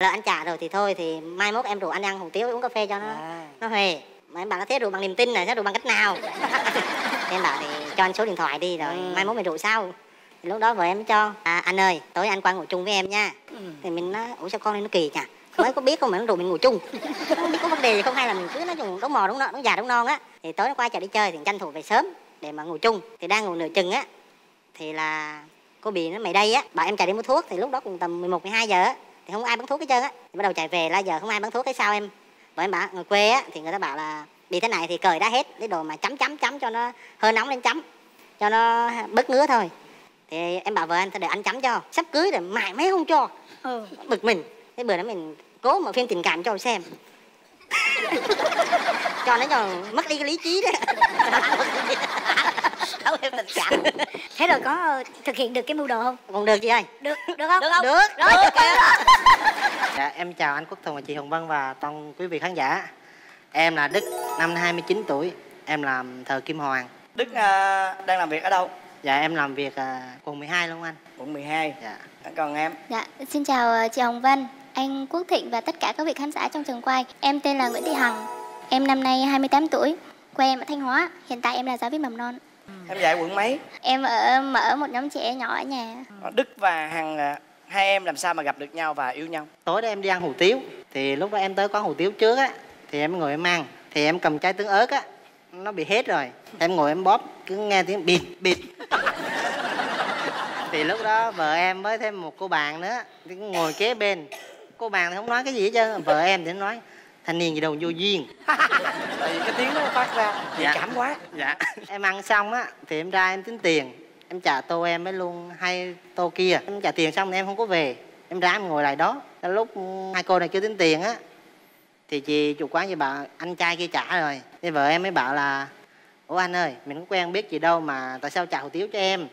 Lỡ anh trả rồi thì thôi, thì mai mốt em rủ anh ăn hủ tiếu uống cà phê cho nó huề. Mà em bảo nó thế rủ bằng niềm tin này, thế rủ bằng cách nào? Em bảo thì cho anh số điện thoại đi rồi mai mốt mình rủ sau. Thì lúc đó vợ em mới cho, anh ơi tối anh qua ngủ chung với em nha. Thì mình nói ủa sao con này nó kỳ nhỉ, mới có biết không mà nó rủ mình ngủ chung. Không biết có vấn đề gì không hay là mình cứ nói chung đống mò đống nọ đống già đống non á. Thì tối nó qua chợ đi chơi thì tranh thủ về sớm để mà ngủ chung. Thì đang ngủ nửa chừng á thì là cô Bì nó mày đây á, bảo em chạy đi mua thuốc. Thì lúc đó cũng tầm 11-12 giờ á, thì không ai bán thuốc hết trơn á. Thì bắt đầu chạy về là giờ không ai bán thuốc, cái sao em bởi em bảo người quê á thì người ta bảo là bị thế này thì cởi đã hết cái đồ mà chấm chấm chấm cho nó hơi nóng lên, chấm cho nó bớt ngứa thôi. Thì em bảo vợ anh để anh chấm cho, sắp cưới rồi mãi mấy không cho, bực mình. Thế bữa đó mình cố mở phim tình cảm cho xem cho nó cho mất đi cái lý trí đấy. Thế rồi có thực hiện được cái mưu đồ không? Còn được chị ơi. Được không? Được không? Được. Rồi được kìa. Dạ, em chào anh Quốc Thịnh và chị Hồng Vân và toàn quý vị khán giả. Em là Đức, năm 29 tuổi, em làm thợ kim hoàn. Đức đang làm việc ở đâu? Dạ em làm việc quận 12 luôn anh. Quận 12. Dạ. Còn em? Dạ, xin chào chị Hồng Vân, anh Quốc Thịnh và tất cả các vị khán giả trong trường quay. Em tên là Nguyễn Thị Hằng, em năm nay 28 tuổi, quê em ở Thanh Hóa, hiện tại em là giáo viên mầm non. Em dạy quận mấy? Em mở một nhóm trẻ nhỏ ở nhà. Đức và Hằng, hai em làm sao mà gặp được nhau và yêu nhau? Tối đó em đi ăn hủ tiếu, thì lúc đó em tới quán hủ tiếu trước á, thì em ngồi em ăn, thì em cầm chai tương ớt á, nó bị hết rồi, em ngồi em bóp, cứ nghe tiếng bịt bịt. Thì lúc đó vợ em với thêm một cô bạn nữa thì ngồi kế bên, cô bạn thì không nói cái gì hết trơn, vợ em thì nói thanh niên gì đâu vô duyên. Thì cái tiếng nó phát ra dạ. Cảm quá. Dạ. Em ăn xong á thì em ra em tính tiền, em trả tô em mới luôn hai tô kia. Em trả tiền xong thì em không có về, em ra em ngồi lại đó. Lúc hai cô này chưa tính tiền á thì chị chủ quán chị bảo anh trai kia trả rồi. Thì vợ em mới bảo là ủa anh ơi mình có quen biết gì đâu mà tại sao trả hủ tiếu cho em.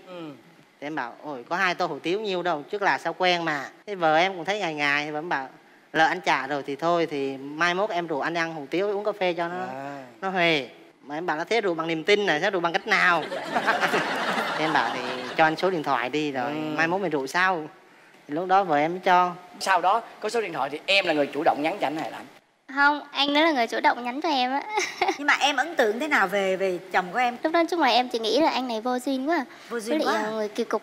Thì em bảo ôi có hai tô hủ tiếu nhiêu đâu, trước là sao quen mà. Thế vợ em cũng thấy ngày ngày, thì vẫn bảo lỡ anh trả rồi thì thôi, thì mai mốt em rủ anh ăn hủ tiếu uống cà phê cho nó huề. Mà em bảo nó thế rủ bằng niềm tin này, thế rủ bằng cách nào? Thì em bảo thì cho anh số điện thoại đi rồi mai mốt mình rủ sau. Thì lúc đó vợ em mới cho. Sau đó có số điện thoại thì em là người chủ động nhắn cho anh hay là không? Anh đó là người chủ động nhắn cho em á. Nhưng mà em ấn tượng thế nào về chồng của em? Lúc đó chung là em chỉ nghĩ là anh này vô duyên quá. Vô duyên quá à? Người kỳ cục,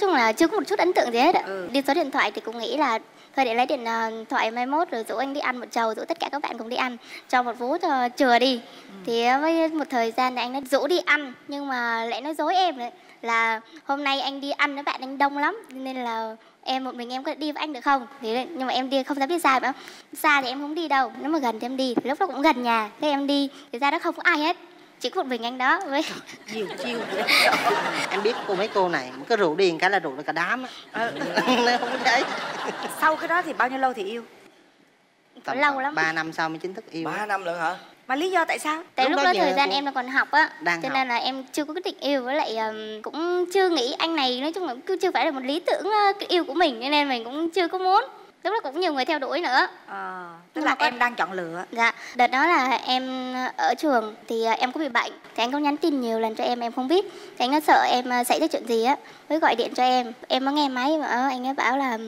chung là chưa có một chút ấn tượng gì hết ạ. Đi số điện thoại thì cũng nghĩ là thôi để lấy điện thoại mai mốt rồi rủ anh đi ăn một chầu, rủ tất cả các bạn cùng đi ăn cho một vú cho chừa đi. Thì với một thời gian này anh nó rủ đi ăn nhưng mà lại nói dối em đấy là hôm nay anh đi ăn với bạn anh đông lắm nên là em một mình em có đi với anh được không? Thế nhưng mà em đi không dám đi xa nữa. Xa thì em không đi đâu, nếu mà gần thì em đi. Thì lúc đó cũng gần nhà, thế em đi thì ra đó không có ai hết, chỉ có một mình anh đó với nhiều chiêu vậy. Em biết cô mấy cô này cứ rượu điền cái là rượu cả đám á. Không có đấy. Sau cái đó thì bao nhiêu lâu thì yêu? Tầm lâu lắm, 3 năm sau mới chính thức yêu. 3 năm lận hả? Mà lý do tại sao? Tại lúc đó thời gian em còn học á, cho nên là em chưa có cái định yêu, với lại cũng chưa nghĩ anh này, nói chung là cũng chưa phải là một lý tưởng yêu của mình, cho nên mình cũng chưa có muốn. Lúc đó cũng nhiều người theo đuổi nữa. Tức là em đang chọn lựa. Dạ. Đợt đó là em ở trường thì em có bị bệnh, thì anh cũng nhắn tin nhiều lần cho em không biết. Thì anh nó sợ em xảy ra chuyện gì á, mới gọi điện cho em có nghe máy mà anh ấy bảo là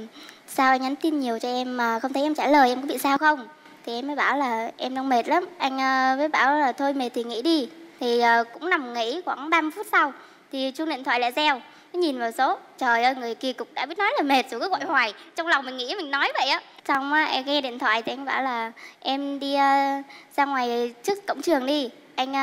sao anh nhắn tin nhiều cho em mà không thấy em trả lời, em có bị sao không? Thì em mới bảo là em đang mệt lắm. Anh mới bảo là thôi mệt thì nghỉ đi. Thì cũng nằm nghỉ khoảng 30 phút sau thì chuông điện thoại lại reo. Nhìn vào số, trời ơi người kỳ cục đã biết nói là mệt rồi cứ gọi hoài. Trong lòng mình nghĩ mình nói vậy á. Xong em nghe điện thoại thì anh bảo là em đi ra ngoài trước cổng trường đi. Anh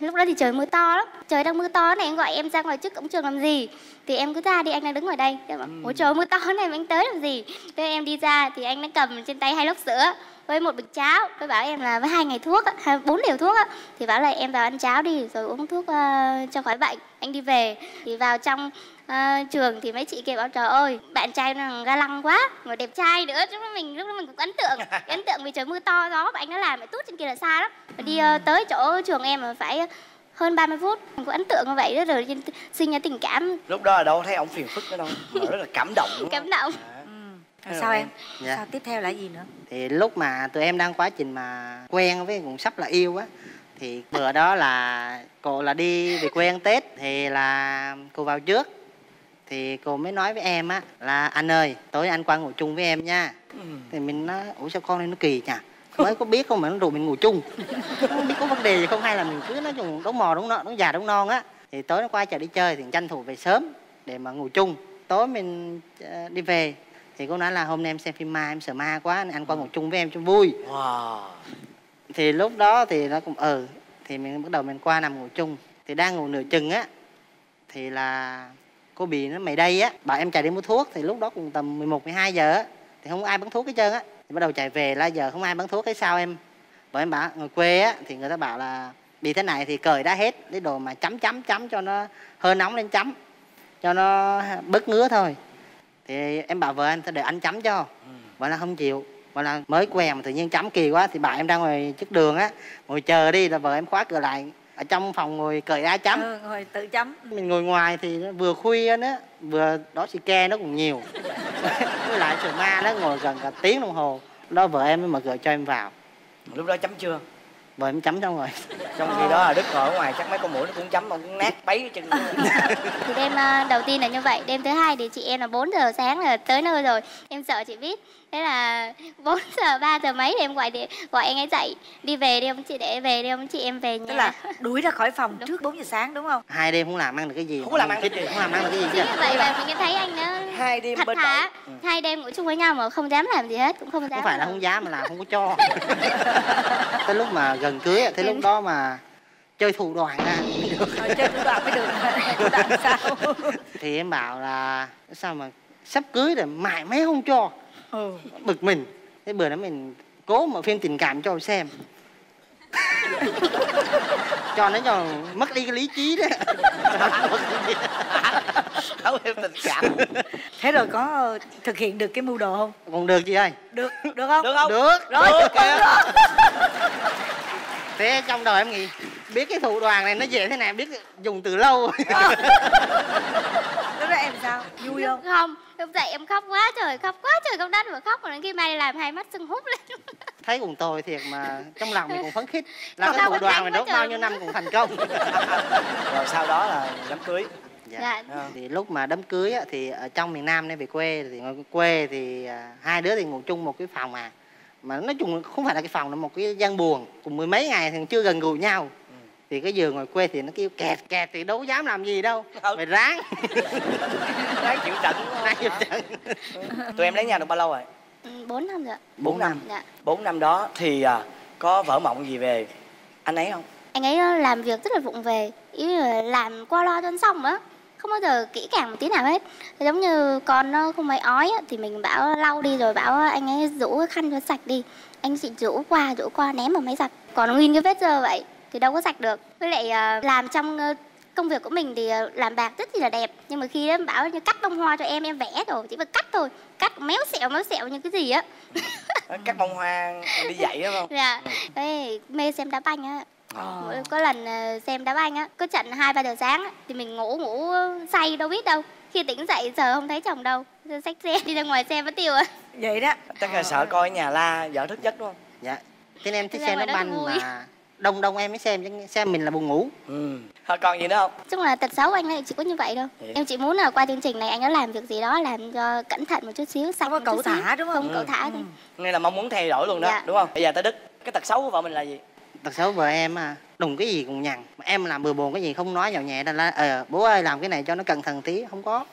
lúc đó thì trời mưa to lắm, trời đang mưa to này, anh gọi em ra ngoài trước cổng trường làm gì? Thì em cứ ra đi, anh đang đứng ngoài đây. Em bảo ủa trời mưa to này mà anh tới làm gì? Thế em đi ra thì anh đã cầm trên tay 2 lốc sữa với một bịch cháo, với bảo em là với 2 ngày thuốc, 4 liều thuốc á, thì bảo là em vào ăn cháo đi rồi uống thuốc cho khỏi bệnh. Anh đi về thì vào trong trường thì mấy chị kia bảo trời ơi bạn trai nó ga lăng quá mà đẹp trai nữa. Lúc đó mình cũng ấn tượng vì trời mưa to gió mà anh nó làm lại tút trên kia là xa lắm. Mà đi tới chỗ trường em mà phải hơn 30 phút, mình cũng ấn tượng như vậy đó, rồi sinh ra tình cảm. Lúc đó là đâu thấy ông phiền phức nữa đâu, mà rất là cảm động. Cảm động. Sao em? Dạ. Sao tiếp theo là gì nữa? Thì lúc mà tụi em đang quá trình mà quen với cũng sắp là yêu á, thì bữa đó là cô là đi về quê ăn Tết, thì là cô vào trước. thì cô mới nói với em á là anh ơi tối anh qua ngủ chung với em nha. Thì mình nói ủa sao con này nó kỳ nhỉ, mới có biết không mà nó rủ mình ngủ chung, không biết có vấn đề gì không hay là mình cứ nói chung đống mò đống nọ đống già đống non á. Thì tối nó qua chợ đi chơi thì tranh thủ về sớm để mà ngủ chung. Tối mình đi về thì cô nói là hôm nay em xem phim ma em sợ ma quá, anh qua ngủ chung với em cho vui. Wow. Thì lúc đó thì nó cũng thì mình bắt đầu mình qua nằm ngủ chung. Thì đang ngủ nửa chừng á thì là cô Bì nó mày đây á bảo em chạy đi mua thuốc. Thì lúc đó cũng tầm 11-12 giờ á thì không có ai bán thuốc hết trơn á. Thì bắt đầu chạy về là giờ không ai bán thuốc, cái sao em bởi em bảo người quê á thì người ta bảo là bị thế này thì cởi đã hết cái đồ mà chấm chấm chấm cho nó hơi nóng lên chấm cho nó bớt ngứa thôi. Thì em bảo vợ anh để anh chấm cho, vợ là không chịu, vợ là mới quen mà tự nhiên chấm kỳ quá. Thì bảo em ra ngoài trước đường á ngồi chờ đi, là vợ em khóa cửa lại ở trong phòng ngồi cởi ra chấm. Ngồi tự chấm. Mình ngồi ngoài thì vừa khuya nữa vừa đó xì ke nó cũng nhiều với lại sợ ma nó ngồi gần cả tiếng đồng hồ đó. Vợ em mới mở cửa cho em vào. Lúc đó chấm chưa? Vợ em chấm xong rồi. Trong khi đó Đức ngồi ở ngoài chắc mấy con mũi nó cũng chấm, ông cũng nát bấy chân. Thì đêm đầu tiên là như vậy, đêm thứ hai thì chị em là 4 giờ sáng là tới nơi rồi. Em sợ chị biết, thế là 4 giờ 3 giờ mấy thì em gọi anh ấy dậy, đi về đi ông chị, để về đi ông chị em về nhà. Tức là đuổi ra khỏi phòng đúng. Trước 4 giờ sáng đúng không? Hai đêm không làm ăn được cái gì. Không làm ăn được cái gì. Không làm ăn được cái gì. Chứ vậy mà mình thấy anh nó hai đêm thật thà. Hai đêm ngủ chung với nhau mà không dám làm gì hết, cũng không dám. Không phải là không dám mà là không có cho. Tới lúc mà gần cưới thế lúc đó mà chơi thủ đoạn ra mới được. Chơi thủ đoạn mới được. Thủ đoạn sao? Thì em bảo là sao mà sắp cưới rồi mãi mấy không cho. Bực mình. Thế bữa đó mình cố mở phim tình cảm cho xem. Cho nó cho mất đi cái lý trí đó. Thảo em tình cảm. Thế rồi có thực hiện được cái mưu đồ không? Còn được chị ơi. Được, được không? Được không? Được. Rồi được kìa. Thế trong đầu em nghĩ biết cái thủ đoạn này nó dễ thế này, biết dùng từ lâu rồi. Lúc đó em sao? Vui không? Không, lúc dậy em khóc quá trời không đất mà khóc. Rồi đến khi mai làm hai mắt sưng húp lên. Thấy cùng tôi thiệt mà trong lòng mình cũng phấn khích. Là cái thủ đoạn mình đốt bao nhiêu năm cũng thành công. Rồi sau đó là đám cưới. Dạ. Thì lúc mà đám cưới thì ở trong miền Nam nên về quê. Thì quê thì hai đứa thì ngủ chung một cái phòng à. Mà nói chung không phải là cái phòng, là một cái gian buồng. Cùng mười mấy ngày thì chưa gần gũi nhau. Thì cái giường ngoài quê thì nó kêu kẹt kẹt thì đâu dám làm gì đâu. Mày ráng. Ráng chịu trận. Ráng chịu trận. Tụi em lấy nhau được bao lâu rồi? 4 năm rồi. 4 năm. Dạ. 4 năm đó thì có vỡ mộng gì về anh ấy không? Anh ấy làm việc rất là vụng về. Ý là làm qua loa cho xong á, không bao giờ kỹ càng một tí nào hết. Giống như con nó không mấy ói thì mình bảo lau đi rồi bảo anh ấy rũ khăn cho sạch đi, anh chị rũ qua ném vào máy giặt, còn nguyên cái vết dơ vậy thì đâu có sạch được. Với lại làm trong công việc của mình thì làm bạc rất là đẹp, nhưng mà khi em bảo như cắt bông hoa cho em vẽ rồi chỉ phải cắt thôi, cắt méo xẹo như cái gì á. Cắt bông hoa đi dạy đúng không? Dạ. Ê, mê xem đá banh á. Có lần xem đá banh á, có trận 2-3 giờ sáng á, thì mình ngủ say đâu biết đâu. Khi tỉnh dậy giờ không thấy chồng đâu, xách xe đi ra ngoài xem mất tiêu rồi. Vậy đó. Chắc là sợ coi nhà la vợ thức giấc đúng không? Dạ. Thế nên em thích xem đá banh mà đông em mới xem mình là buồn ngủ. Thôi còn gì nữa không? Chung là tật xấu anh ấy chỉ có như vậy thôi. Em chỉ muốn là qua chương trình này anh đã làm việc gì đó làm cho cẩn thận một chút xíu, sạch một chút xíu. Không có cẩu thả đúng không? Không cẩu thả thôi. Nên là mong muốn thay đổi luôn đó, dạ. Đúng không? Bây giờ tới Đức, cái tật xấu của vợ mình là gì? Tật xấu vợ em đùng cái gì cũng nhằn. Em làm bừa bồn cái gì không nói vào nhẹ là bố ơi làm cái này cho nó cẩn thận tí, không có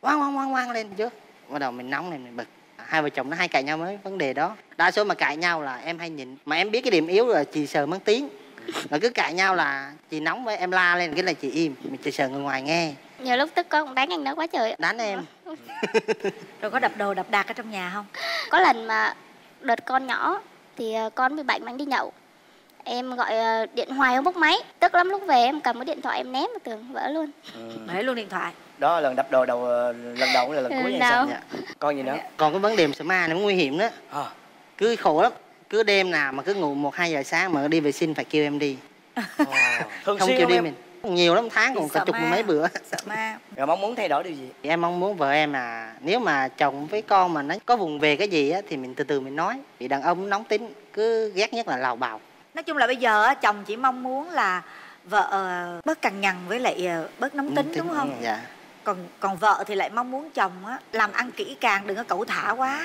oang lên chứ. Bắt đầu mình nóng lên mình bực. Hai vợ chồng nó hay cãi nhau với vấn đề đó. Đa số mà cãi nhau là em hay nhịn, mà em biết cái điểm yếu là chị sợ mất tiếng. Rồi cứ cãi nhau là chị nóng với em la lên cái là chị im, mình chỉ sợ người ngoài nghe. Nhiều lúc tức con cũng đánh anh nó quá trời. Đánh em. Rồi có đập đồ đập đạc ở trong nhà không? Có lần mà đợt con nhỏ thì con bị bệnh đi nhậu. Em gọi điện hoài không bốc máy. Tức lắm lúc về em cầm cái điện thoại em ném vào tường vỡ luôn. Ném luôn điện thoại. Đó là lần đập đồ đầu, lần đầu cũng là lần cuối nha. Còn gì nữa? Còn cái vấn đề sợ ma này cũng nguy hiểm đó. Cứ khổ lắm. Cứ đêm nào mà cứ ngủ 1-2 giờ sáng mà đi vệ sinh phải kêu em đi. Thường không kêu đi em... mình nhiều lắm, tháng còn cả chục mấy bữa. Sợ ma. Rồi mong muốn thay đổi điều gì? Em mong muốn vợ em nếu mà chồng với con mà nó có vùng về cái gì á thì mình từ từ mình nói. Vì đàn ông nóng tính, cứ ghét nhất là lào bào. Nói chung là bây giờ chồng chỉ mong muốn là vợ bớt cằn nhằn với lại bớt nóng tính đúng không? Dạ. Còn vợ thì lại mong muốn chồng á làm ăn kỹ càng, đừng có cẩu thả quá.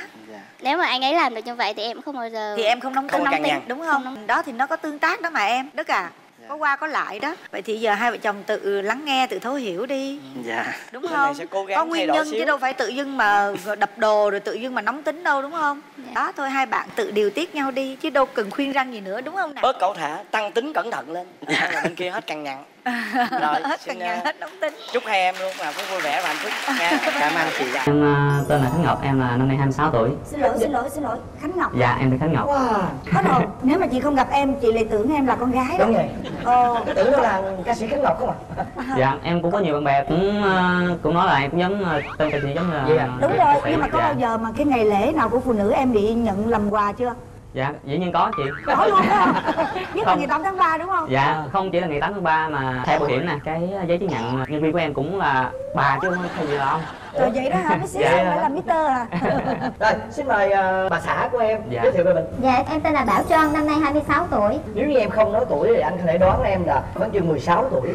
Nếu mà anh ấy làm được như vậy thì em không bao giờ. Thì em không nóng tính, đúng không? Đó thì nó có tương tác đó mà em, Đức à. Có qua có lại đó. Vậy thì giờ hai vợ chồng tự lắng nghe, tự thấu hiểu đi. Đúng không? Có nguyên nhân chứ đâu phải tự dưng mà đập đồ rồi tự dưng mà nóng tính đâu, đúng không? Đó thôi, hai bạn tự điều tiết nhau đi chứ đâu cần khuyên răng gì nữa, đúng không nào? Bớt cẩu thả, tăng tính cẩn thận lên. Bên kia hết cằn nhằn. Rồi, hết cằn nhằn, hết nóng tính. Chúc hai em luôn là cũng vui vẻ và hạnh phúc nha. Cảm ơn chị. Em tên là Khánh Ngọc, em là năm nay 26 tuổi. Xin lỗi, Khánh Ngọc. Dạ, em là Khánh Ngọc. Hết rồi, nếu mà chị không gặp em chị lại tưởng em là con gái. Đúng rồi. Tưởng đó là ca sĩ Khánh Ngọc không ạ? Dạ, em cũng có nhiều bạn bè cũng nói là em cũng giống tên ca sĩ giống là. Đúng rồi, nhưng mà có bao giờ mà cái ngày lễ nào của phụ nữ em bị nhận làm quà chưa? Dạ, dĩ nhiên có chị. Có luôn đó. Nhất là ngày 8 tháng 3 đúng không? Dạ, không chỉ là ngày 8 tháng 3 mà thẻ bảo hiểm nè, cái giấy chứng nhận nhân viên của em cũng là bà chứ không phải gì đâu. Trời, vậy đó hả? Mới xíu phải là Mr à. Rồi, xin mời bà xã của em giới thiệu về mình. Dạ, em tên là Bảo Trân, năm nay 26 tuổi. Nếu như em không nói tuổi thì anh có thể đoán em là vẫn chưa 16 tuổi.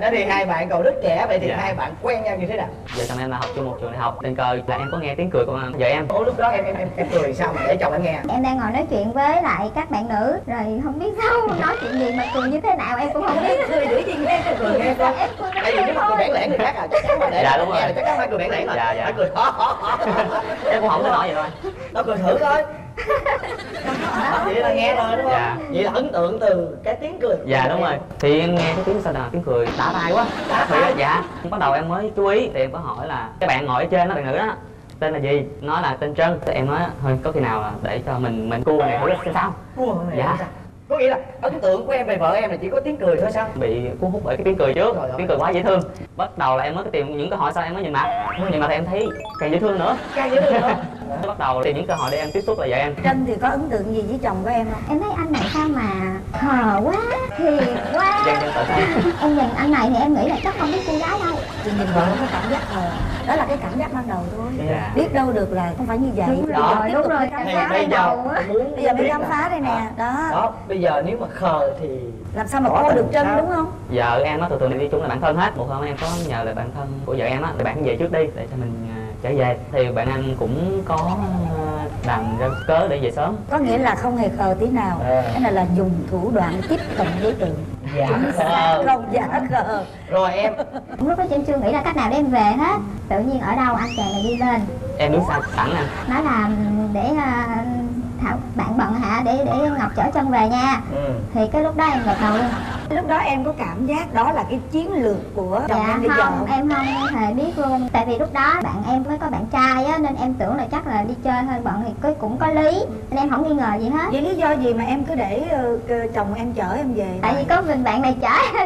Thế thì hai bạn còn rất trẻ, vậy thì hai bạn quen nhau như thế nào? Vợ chồng em là học chung một trường đại học, tình cờ là em có nghe tiếng cười của vợ em. Ủa lúc đó em cười sao mà để chồng em nghe? Em đang ngồi nói chuyện với lại các bạn nữ, rồi không biết sao nói chuyện gì mà cười như thế nào em cũng không biết. Cười giữ gì nghe, cười nghe con. Em cười bản lẻn người khác. Dạ đúng rồi, chắc chắn phải cười bản lẻn rồi. Dạ cười em cũng không có nói vậy thôi. Nó cười thử thôi. Vậy là nghe rồi đúng không? Vậy là ấn tượng từ cái tiếng cười. Dạ đúng rồi. Thì em nghe cái tiếng sao nào tiếng cười đã tai quá. Dạ. Bắt đầu em mới chú ý thì em có hỏi là các bạn ngồi ở trên đó, bạn nữ đó tên là gì? Nói là tên Trân. Em nói thôi có khi nào để cho mình cua này thử xem sao? Cua này. Dạ. Có nghĩa là ấn tượng của em về vợ em là chỉ có tiếng cười thôi sao? Bị cuốn hút bởi cái tiếng cười trước, tiếng cười quá dễ thương. Bắt đầu là em mới tìm những cơ hội, sau em mới nhìn mặt. Nhìn mặt thì em thấy càng dễ thương nữa. Bắt đầu thì những cơ hội để em tiếp xúc là vậy em. Trân thì có ấn tượng gì với chồng của em không? Em thấy anh này sao mà hờ quá, hiền quá. Em nhìn anh này thì em nghĩ là chắc không biết cô gái đâu. Chị nhìn vợ có cảm giác hờ. Đó là cái cảm giác ban đầu thôi. Biết đâu được là không phải như vậy. Đúng rồi. Bây giờ mới khám phá đây nè. Đó. Bây giờ nếu mà khờ thì làm sao mà cô được Trân, đúng không? Vợ em nó thường đi chung là bạn thân hết. Một hôm em có nhờ là bạn thân của vợ em á, thì bạn về trước đi để cho mình trở về. Thì bạn anh cũng có làm ra cớ để về sớm. Có nghĩa là không hề khờ tí nào. Cái này là dùng thủ đoạn tiếp cận đối tượng. Dạ khờ. Rồi em lúc đó em chưa nghĩ là cách nào để em về hết. Tự nhiên ở đâu anh chàng này đi lên. Em đứng sẵn nè. Nói là để Thảo, bạn bận hả, để Ngọc chở Trân về nha. Thì cái lúc đó em gật đầu luôn. Lúc đó em có cảm giác đó là cái chiến lược của chồng em bây giờ không? Em không hề biết luôn. Tại vì lúc đó bạn em mới có bạn trai á, nên em tưởng là chắc là đi chơi hơi bận thì cũng có lý, nên em không nghi ngờ gì hết. Vậy lý do gì mà em cứ để chồng em chở em về? Tại vì có mình bạn này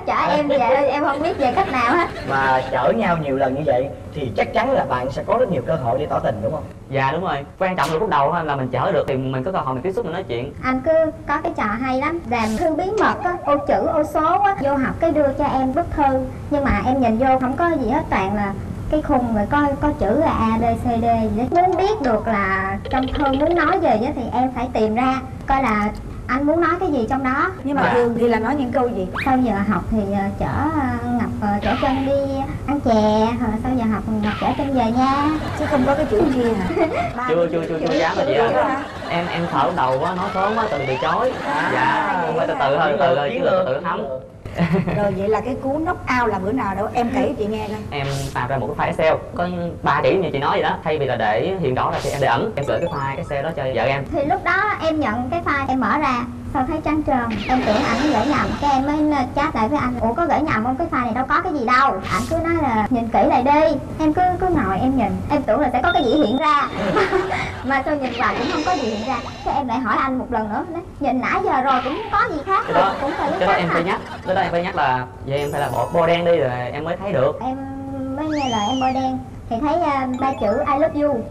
chở em về, em không biết về cách nào hết. Mà chở nhau nhiều lần như vậy thì chắc chắn là bạn sẽ có rất nhiều cơ hội để tỏ tình đúng không? Dạ đúng rồi. Quan trọng là lúc đầu là mình chở được thì mình có cơ hội mình tiếp xúc, mình nói chuyện. Anh cứ có cái trò hay lắm, làm thư bí mật á, ô chữ ô số á, vô học cái đưa cho em bức thư. Nhưng mà em nhìn vô không có gì hết, toàn là cái khung rồi có chữ là A, B, C, D gì đó. Muốn biết được là trong thư muốn nói về đó thì em phải tìm ra coi là anh muốn nói cái gì trong đó. Nhưng mà thường thì là nói những câu gì? Sau giờ học thì chở Ngọc chở Trân đi ăn chè, rồi sau giờ học Ngọc chở Trân về nha. Chứ không có cái chữ gì hả? Chưa dám là gì hả? Em thở đầu quá, nói sớm quá, từ chối. Dạ, phải từ từ thôi, chứ tự thấm. Rồi vậy là cái cú knock out là bữa nào đâu em kể chị nghe coi. Em tạo ra một cái file Excel có 3 điểm như chị nói vậy đó, thay vì là để hiện rõ là thì em để ẩn, em gửi cái file Excel đó cho vợ em. Thì lúc đó em nhận cái file em mở ra sao thấy trắng trơn, em tưởng ảnh gửi nhầm, cái em mới chat lại với anh, ủa có gửi nhầm không, cái file này đâu có cái gì đâu. Ảnh cứ nói là nhìn kỹ lại đi, em cứ ngồi em nhìn, em tưởng là sẽ có cái gì hiện ra. Mà sao nhìn vào cũng không có gì hiện ra, cái em lại hỏi anh một lần nữa, nhìn nãy giờ rồi cũng không có gì khác luôn, cũng phải lúc khác. Em phải nhắc là vậy em phải là bỏ bo đen đi rồi em mới thấy được. Em mới nghe lời em bo đen thì thấy ba chữ I love you.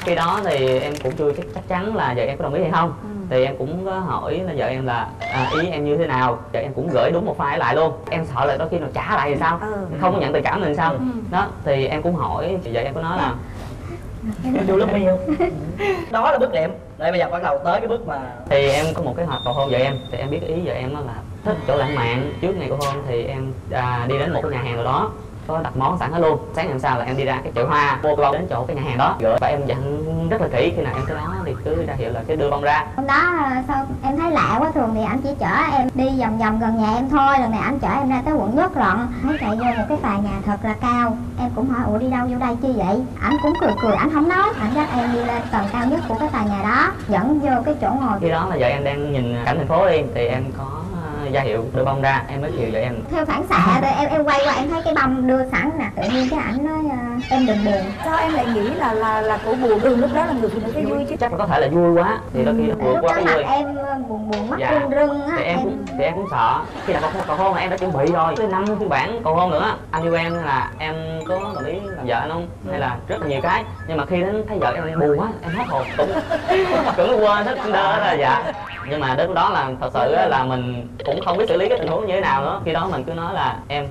Khi đó thì em cũng chưa chắc chắn là vợ em có đồng ý hay không. Thì em cũng có hỏi là vợ em là ý em như thế nào. Vợ em cũng gửi đúng một file lại luôn. Em sợ là đôi khi nó trả lại thì sao, không có nhận tình cảm mình sao. Đó thì em cũng hỏi, vợ em có nói là do love me không. Đó là bước điểm. Đây bây giờ bắt đầu tới cái bước mà thì em có một cái kế hoạch cầu hôn vợ em. Thì em biết ý vợ em là thích chỗ lãng mạn. Trước ngày của hôn thì em đi đến một cái nhà hàng nào đó có đặt món sẵn hết luôn. Sáng ngày hôm sau là em đi ra cái chợ hoa, mua cái bông đến chỗ cái nhà hàng đó gửi, và em dặn rất là kỹ, khi nào em cứ nói thì cứ ra hiệu là cứ đưa bông ra. Hôm đó sao em thấy lạ quá, thường thì anh chỉ chở em đi vòng vòng gần nhà em thôi, lần này anh chở em ra tới quận Nước Lận, thấy chạy vô một cái tòa nhà thật là cao. Em cũng hỏi ủa đi đâu vô đây chi vậy, ảnh cũng cười cười, ảnh không nói, ảnh dắt em đi lên tầng cao nhất của cái tòa nhà đó, dẫn vô cái chỗ ngồi. Khi đó là vợ em đang nhìn cảnh thành phố đi thì em có ra hiệu đưa bông ra, em mới chịu. Vậy em theo phản xạ rồi em quay qua em thấy cái bông đưa sẵn nè, tự nhiên cái ảnh nói em đừng buồn. Sao em lại nghĩ là cổ buồn? Lúc đó là người phụ nữ cái vui chứ, chắc là có thể là vui quá thì đôi khi là buồn quá cái mặt em buồn mắt rưng rưng á. Thì em cũng sợ. Khi là cầu hôn là em đã chuẩn bị rồi, tới 5 phiên bản cầu hôn nữa. Anh yêu em là em có đồng ý làm vợ anh không, hay là rất là nhiều cái, nhưng mà khi đến thấy vợ em buồn quá em hết hồn, cũng quên hết đơ là dạ. Nhưng mà đến đó là thật sự là mình cũng không biết xử lý cái tình huống như thế nào nữa. Khi đó mình cứ nói là em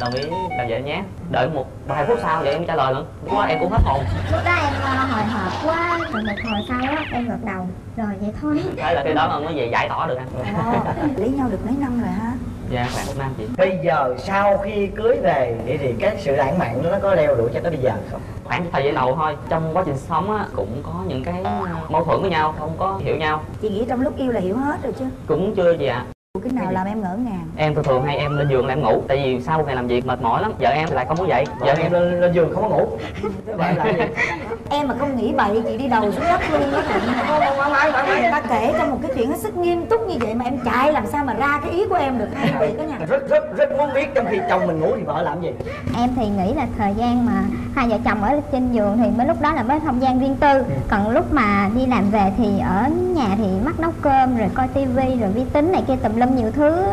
đồng ý làm vậy nhé, đợi một vài phút sau vậy em trả lời luôn. Lúc đó em cũng hết hồn, lúc đó em hồi hộp quá, rồi một hồi sau á em gật đầu rồi vậy thôi. Thế là cái đó mà mới về giải tỏa được anh. Lấy nhau được mấy năm rồi ha? Dạ khoảng 1 năm chị. Bây giờ sau khi cưới về thì cái sự lãng mạn nó có leo đuổi cho tới bây giờ không? Khoảng thời gian đầu thôi, trong quá trình sống á cũng có những cái mâu thuẫn với nhau, không có hiểu nhau. Chị nghĩ trong lúc yêu là hiểu hết rồi chứ? Cũng chưa chị ạ. Cái nào làm em ngỡ ngàng? Em thường hay em lên giường là em ngủ, tại vì sau ngày làm việc mệt mỏi lắm, vợ em lại không muốn dậy. Vợ em lên giường không có ngủ. Em mà không nghĩ bậy chị đi đầu xuống đất luôn á. Người ta kể trong một cái chuyện hết sức nghiêm túc như vậy mà em chạy làm sao mà ra cái ý của em được, hay vậy đó nha. Rất muốn biết trong khi chồng mình ngủ thì vợ làm gì. Em thì nghĩ là thời gian mà hai vợ chồng ở trên giường thì mới lúc đó là mới không gian riêng tư. Còn lúc mà đi làm về thì ở nhà thì mắc nấu cơm rồi coi tivi rồi vi tính này kia tùm lâm nhiều thứ,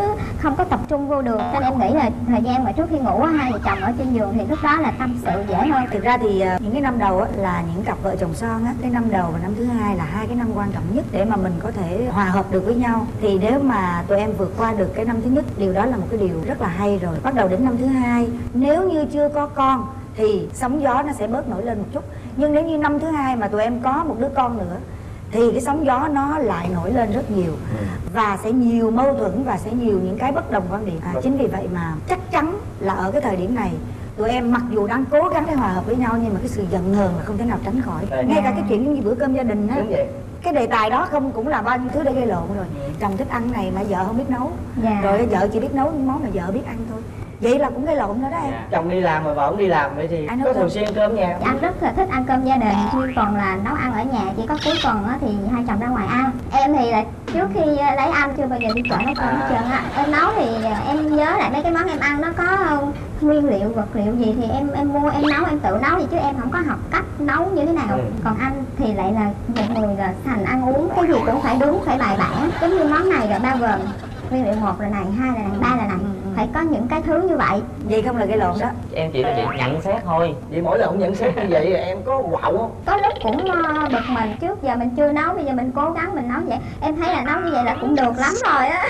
không có tập trung vô được. Nên em nghĩ là thời gian mà trước khi ngủ hai vợ chồng ở trên giường thì lúc đó là tâm sự dễ hơn. Thực ra thì những cái năm đầu là những cặp vợ chồng son á, cái năm đầu và năm thứ hai là hai cái năm quan trọng nhất để mà mình có thể hòa hợp được với nhau. Thì nếu mà tụi em vượt qua được cái năm thứ nhất, điều đó là một cái điều rất là hay rồi. Bắt đầu đến năm thứ hai, nếu như chưa có con thì sóng gió nó sẽ bớt nổi lên một chút. Nhưng nếu như năm thứ hai mà tụi em có một đứa con nữa thì cái sóng gió nó lại nổi lên rất nhiều, và sẽ nhiều mâu thuẫn và sẽ nhiều những cái bất đồng quan điểm. Chính vì vậy mà chắc chắn là ở cái thời điểm này tụi em mặc dù đang cố gắng để hòa hợp với nhau nhưng mà cái sự giận hờn là không thể nào tránh khỏi. Ngay cả cái chuyện như bữa cơm gia đình á, cái đề tài đó không cũng là bao nhiêu thứ để gây lộn rồi. Chồng thích ăn này mà vợ không biết nấu, rồi vợ chỉ biết nấu những món mà vợ biết ăn thôi, vậy là cũng gây lộn nữa đó em. Chồng đi làm mà vợ cũng đi làm, vậy thì anh có thường xuyên cơm nhà? Anh rất là thích ăn cơm gia đình, nhưng còn là nấu ăn ở nhà, chỉ có cuối tuần thì hai chồng ra ngoài ăn. Em thì là trước khi lấy anh chưa bao giờ đi chợ nấu cơm hết trơn á. Em nấu thì em nhớ lại mấy cái món em ăn nó có nguyên liệu vật liệu gì thì em mua em nấu, em tự nấu gì chứ em không có học cách nấu như thế nào. Còn anh thì lại là một người là thành ăn uống cái gì cũng phải đúng, phải bài bản, giống như món này là bao gồm nguyên liệu 1 là này, 2 là này, 3 là này, phải có những cái thứ như vậy, vậy không là gây lộn đó. Em chỉ là chị nhận xét thôi. Vậy mỗi lần nhận xét như vậy là em có quạo không? Có lúc cũng bực mình, trước giờ mình chưa nấu, bây giờ mình cố gắng mình nấu vậy. Em thấy là nấu như vậy là cũng được lắm rồi á.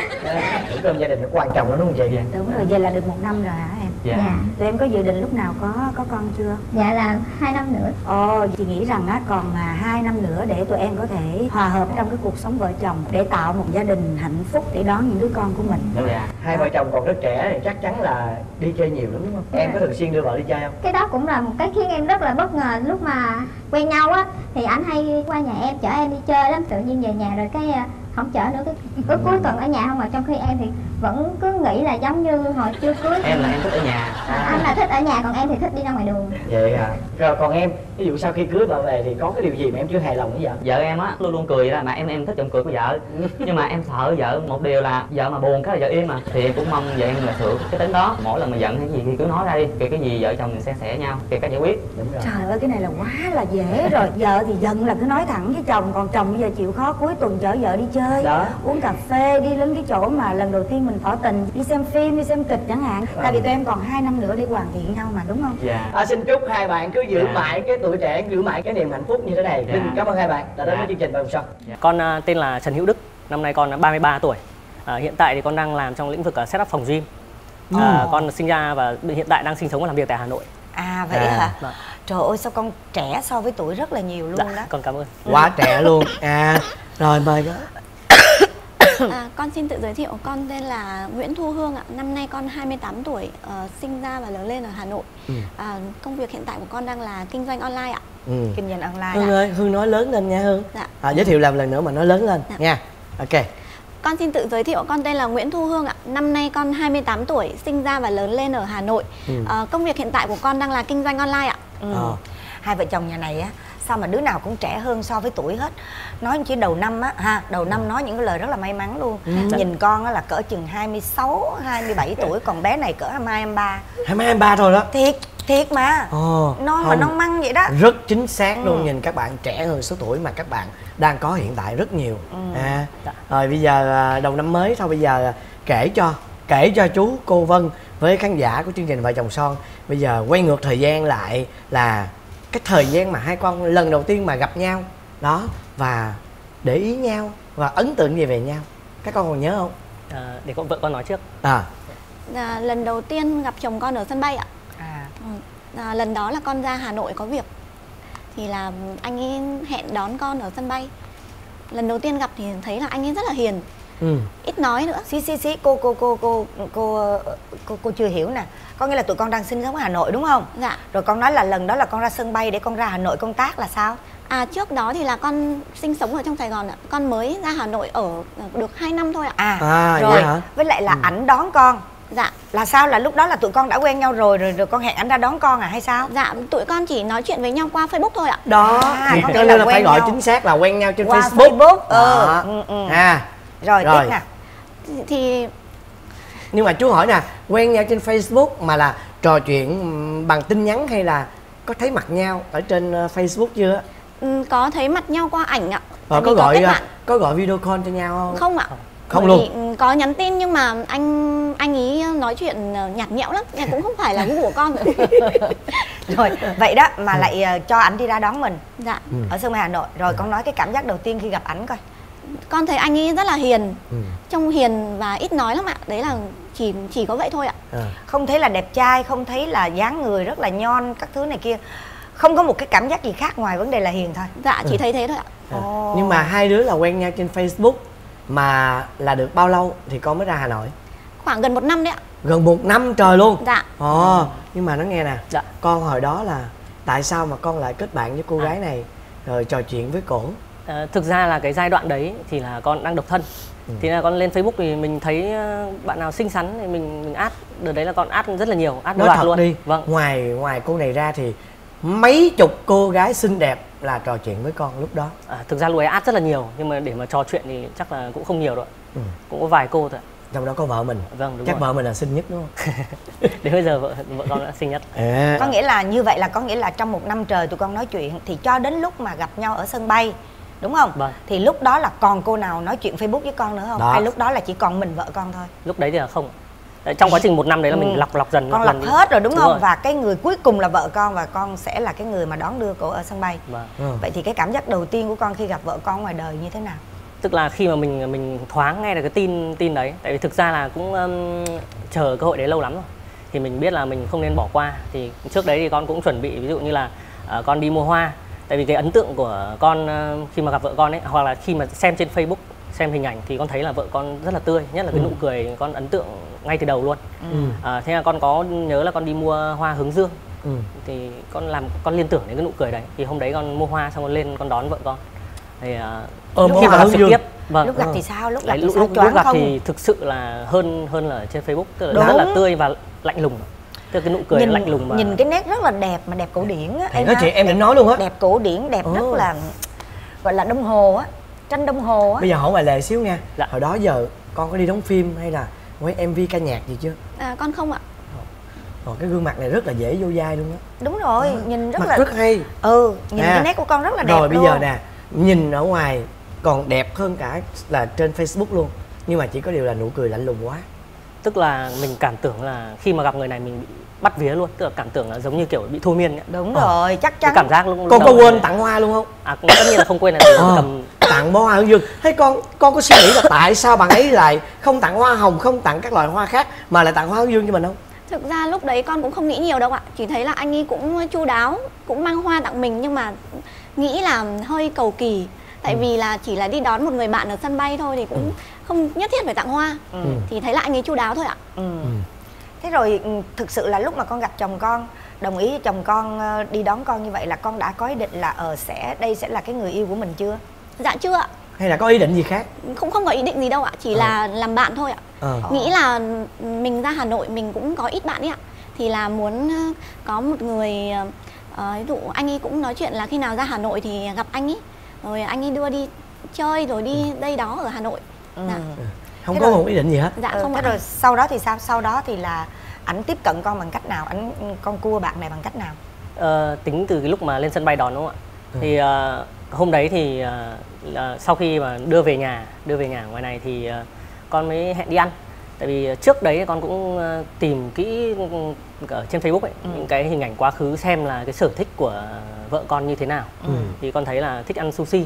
Cơm gia đình nó quan trọng lắm đúng không vậy? Đúng rồi, vậy là được 1 năm rồi hả em? Dạ. Tụi em có dự định lúc nào có con chưa? Dạ là 2 năm nữa. Ồ, chị nghĩ rằng á còn 2 năm nữa để tụi em có thể hòa hợp trong cái cuộc sống vợ chồng, để tạo một gia đình hạnh phúc, để đón những đứa con của mình. Dạ. Hai vợ chồng còn rất trẻ thì chắc chắn là đi chơi nhiều lắm đúng không? Em có thường xuyên đưa vợ đi chơi không? Cái đó cũng là một cái khiến em rất là bất ngờ. Lúc mà quen nhau á thì anh hay qua nhà em chở em đi chơi lắm, tự nhiên về nhà rồi cái không chở nữa, cứ cuối tuần ở nhà không, mà trong khi em thì vẫn cứ nghĩ là giống như hồi chưa cưới. Em là em thích ở nhà, anh là thích ở nhà, còn em thì thích đi ra ngoài đường. Vậy hả? Rồi còn em, ví dụ sau khi cưới vợ về thì có cái điều gì mà em chưa hài lòng với vợ? Vợ em á luôn luôn cười ra, mà em thích giọng cười của vợ. Nhưng mà em sợ vợ một điều là vợ mà buồn cái là vợ im mà. Thì em cũng mong vợ em là sửa cái tính đó, mỗi lần mà giận hay gì thì cứ nói ra đi, kìa cái gì vợ chồng mình sẽ sẻ nhau, kìa cách giải quyết. Đúng rồi. Trời ơi, cái này là quá là dễ rồi. Vợ thì giận là cứ nói thẳng với chồng, còn chồng bây giờ chịu khó cuối tuần chở vợ đi chơi đó, uống cà phê, đi đến cái chỗ mà lần đầu tiên mình tỏ tình, đi xem phim, đi xem kịch chẳng hạn. Tại vì tụi em còn 2 năm nữa để hoàn thiện nhau mà, đúng không? Dạ. Xin chúc hai bạn cứ giữ mãi cái tuổi trẻ, giữ mãi cái niềm hạnh phúc như thế này. Xin cảm ơn hai bạn đã đến với chương trình Bài Hôm Sau. Con tên là Trần Hữu Đức, năm nay con 33 tuổi. Hiện tại thì con đang làm trong lĩnh vực setup phòng gym. Con sinh ra và hiện tại đang sinh sống và làm việc tại Hà Nội. À vậy hả? Trời ơi sao con trẻ so với tuổi rất là nhiều luôn đó. Con cảm ơn. Quá trẻ luôn. Rồi mời đó. Con xin tự giới thiệu, con tên là Nguyễn Thu Hương ạ. Năm nay con 28 tuổi, sinh ra và lớn lên ở Hà Nội. Công việc hiện tại của con đang là kinh doanh online ạ. Kinh doanh online. Hương ơi, Hương nói lớn lên nha Hương. Dạ. Giới thiệu làm lần nữa mà nói lớn lên nha. Ok. Con xin tự giới thiệu, con tên là Nguyễn Thu Hương ạ. Năm nay con 28 tuổi, sinh ra và lớn lên ở Hà Nội. Công việc hiện tại của con đang là kinh doanh online ạ. Hai vợ chồng nhà này á, sao mà đứa nào cũng trẻ hơn so với tuổi hết. Nói chỉ đầu năm á, ha, đầu năm nói những cái lời rất là may mắn luôn. Nhìn con á là cỡ chừng 26, 27 tuổi, còn bé này cỡ 22, 23. 22, 23 rồi đó. Thiệt mà. Non mà non măng vậy đó. Rất chính xác luôn, nhìn các bạn trẻ hơn số tuổi mà các bạn đang có hiện tại rất nhiều. Rồi bây giờ đầu năm mới thôi, bây giờ kể cho chú, cô Vân với khán giả của chương trình Vợ Chồng Son. Bây giờ quay ngược thời gian lại là cái thời gian mà hai con lần đầu tiên mà gặp nhau đó, và để ý nhau và ấn tượng gì về nhau, các con còn nhớ không? Để con vợ con nói trước. Lần đầu tiên gặp chồng con ở sân bay ạ. Lần đó là con ra Hà Nội có việc, thì là anh ấy hẹn đón con ở sân bay. Lần đầu tiên gặp thì thấy là anh ấy rất là hiền, ít nói nữa. Cô chưa hiểu nè. Có nghĩa là tụi con đang sinh sống ở Hà Nội đúng không? Dạ. Rồi con nói là lần đó là con ra sân bay để con ra Hà Nội công tác là sao? Trước đó thì là con sinh sống ở trong Sài Gòn ạ. Con mới ra Hà Nội ở được 2 năm thôi ạ. Rồi dạ. Với lại là ảnh đón con. Dạ. Là sao, là lúc đó là tụi con đã quen nhau rồi, rồi con hẹn anh ra đón con à hay sao? Dạ, tụi con chỉ nói chuyện với nhau qua Facebook thôi ạ. Đó, cho nên là phải gọi chính xác là quen nhau trên Facebook. Rồi, tiếp nè. Thì nhưng mà chú hỏi nè, quen nhau trên Facebook mà là trò chuyện bằng tin nhắn hay là có thấy mặt nhau ở trên Facebook chưa? Có thấy mặt nhau qua ảnh ạ. Có gọi video call cho nhau không? Không ạ. Không luôn. Có nhắn tin nhưng mà anh ý nói chuyện nhạt nhẽo lắm, cũng không phải là gu của con. Rồi vậy đó mà lại cho ảnh đi ra đón mình. Dạ. Ở sân bay Hà Nội. Rồi con nói cái cảm giác đầu tiên khi gặp ảnh coi. Con thấy anh ấy rất là hiền, trông hiền và ít nói lắm ạ. Đấy là chỉ có vậy thôi ạ. Không thấy là đẹp trai, không thấy là dáng người rất là nhon các thứ này kia, không có một cái cảm giác gì khác ngoài vấn đề là hiền thôi. Dạ, chỉ thấy thế thôi ạ. Nhưng mà hai đứa là quen nhau trên Facebook mà là được bao lâu thì con mới ra Hà Nội? Khoảng gần 1 năm đấy ạ. Gần 1 năm trời luôn. Dạ. Nhưng mà nó nghe nè. Dạ. Con hồi đó là tại sao mà con lại kết bạn với cô gái này rồi trò chuyện với cổ? Thực ra là cái giai đoạn đấy thì là con đang độc thân. Thì là con lên Facebook thì mình thấy bạn nào xinh xắn thì mình add. Đợt đấy là con add rất là nhiều, add loạt luôn. Đi. Vâng. Ngoài cô này ra thì mấy chục cô gái xinh đẹp là trò chuyện với con lúc đó. Thực ra lúc ấy add rất là nhiều nhưng mà để mà trò chuyện thì chắc là cũng không nhiều đâu. Cũng có vài cô thôi. Trong đó có vợ mình. Vâng, đúng. Chắc rồi. Vợ mình là xinh nhất đúng không? Đến bây giờ vợ con đã xinh nhất. Có nghĩa là như vậy, là có nghĩa là trong 1 năm trời tụi con nói chuyện thì cho đến lúc mà gặp nhau ở sân bay, đúng không? Vâng. Thì lúc đó là còn cô nào nói chuyện Facebook với con nữa không? Đó. Hay lúc đó là chỉ còn mình vợ con thôi? Lúc đấy thì là không. Trong quá trình 1 năm đấy là mình lọc dần. Con lọc hết rồi đúng không? Rồi. Và cái người cuối cùng là vợ con, và con sẽ là cái người mà đón đưa cô ở sân bay. Vâng. Vậy thì cái cảm giác đầu tiên của con khi gặp vợ con ngoài đời như thế nào? Tức là khi mà mình thoáng nghe được cái tin đấy, tại vì thực ra là cũng chờ cơ hội đấy lâu lắm rồi, thì mình biết là mình không nên bỏ qua. Thì trước đấy thì con cũng chuẩn bị, ví dụ như là con đi mua hoa. Tại vì cái ấn tượng của con khi mà gặp vợ con ấy, hoặc là khi mà xem trên Facebook, xem hình ảnh thì con thấy là vợ con rất là tươi, nhất là cái nụ cười con ấn tượng ngay từ đầu luôn. Thế là con có nhớ là con đi mua hoa hướng dương, thì con liên tưởng đến cái nụ cười đấy. Thì hôm đấy con mua hoa xong con lên con đón vợ con. Thì khi mà gặp trực tiếp, lúc gặp thì sao? Lúc gặp thì thực sự là hơn là trên Facebook, tức là rất là tươi và lạnh lùng. Cái nụ cười lạnh lùng mà nhìn cái nét rất là đẹp, mà đẹp cổ điển á. Em định nói luôn á, đẹp cổ điển, đẹp rất là gọi là đồng hồ á, tranh đồng hồ á. Bây giờ hỏi ngoài lề xíu nha. Dạ. Hồi đó giờ con có đi đóng phim hay là quay MV ca nhạc gì chưa? Con không ạ. Cái gương mặt này rất là dễ vô vai luôn á. Đúng rồi, nhìn rất mặt là rất hay. Nhìn cái nét của con rất là đẹp. Rồi bây giờ nè, nhìn ở ngoài còn đẹp hơn cả là trên Facebook luôn, nhưng mà chỉ có điều là nụ cười lạnh lùng quá. Tức là mình cảm tưởng là khi mà gặp người này mình bị bắt vía luôn, tức là cảm tưởng là giống như kiểu bị thôi miên ấy. Đúng rồi, chắc chắn. Cái cảm giác luôn. Con có quên tặng hoa luôn không? Tất nhiên là không quên. Là cầm tặng bó hoa hướng dương. Thế con có suy nghĩ là tại sao bạn ấy lại không tặng hoa hồng, không tặng các loại hoa khác mà lại tặng hoa hướng dương cho mình không? Thực ra lúc đấy con cũng không nghĩ nhiều đâu ạ. Chỉ thấy là anh ấy cũng chu đáo, cũng mang hoa tặng mình, nhưng mà nghĩ là hơi cầu kỳ. Tại vì là chỉ là đi đón một người bạn ở sân bay thôi thì cũng không nhất thiết phải tặng hoa, thì thấy là anh ấy chu đáo thôi ạ. Thế rồi thực sự là lúc mà con gặp chồng con, đồng ý chồng con đi đón con như vậy, là con đã có ý định là đây sẽ là cái người yêu của mình chưa? Dạ chưa ạ. Hay là có ý định gì khác? Không có ý định gì đâu ạ, chỉ là làm bạn thôi ạ. Nghĩ là mình ra Hà Nội mình cũng có ít bạn ấy ạ, thì là muốn có một người, ví dụ anh ấy cũng nói chuyện là khi nào ra Hà Nội thì gặp anh ấy, rồi anh ấy đưa đi chơi rồi đi đây đó ở Hà Nội. Không thế có rồi, một ý định gì hết. Dạ không. Thế rồi sau đó thì sao? Sau đó thì là ảnh tiếp cận con bằng cách nào? Con cua bạn này bằng cách nào? Tính từ cái lúc mà lên sân bay đón, đúng không ạ? Thì hôm đấy thì sau khi mà đưa về nhà ngoài này thì con mới hẹn đi ăn. Tại vì trước đấy con cũng tìm kỹ ở trên Facebook ấy, những cái hình ảnh quá khứ xem là cái sở thích của vợ con như thế nào. Thì con thấy là thích ăn sushi,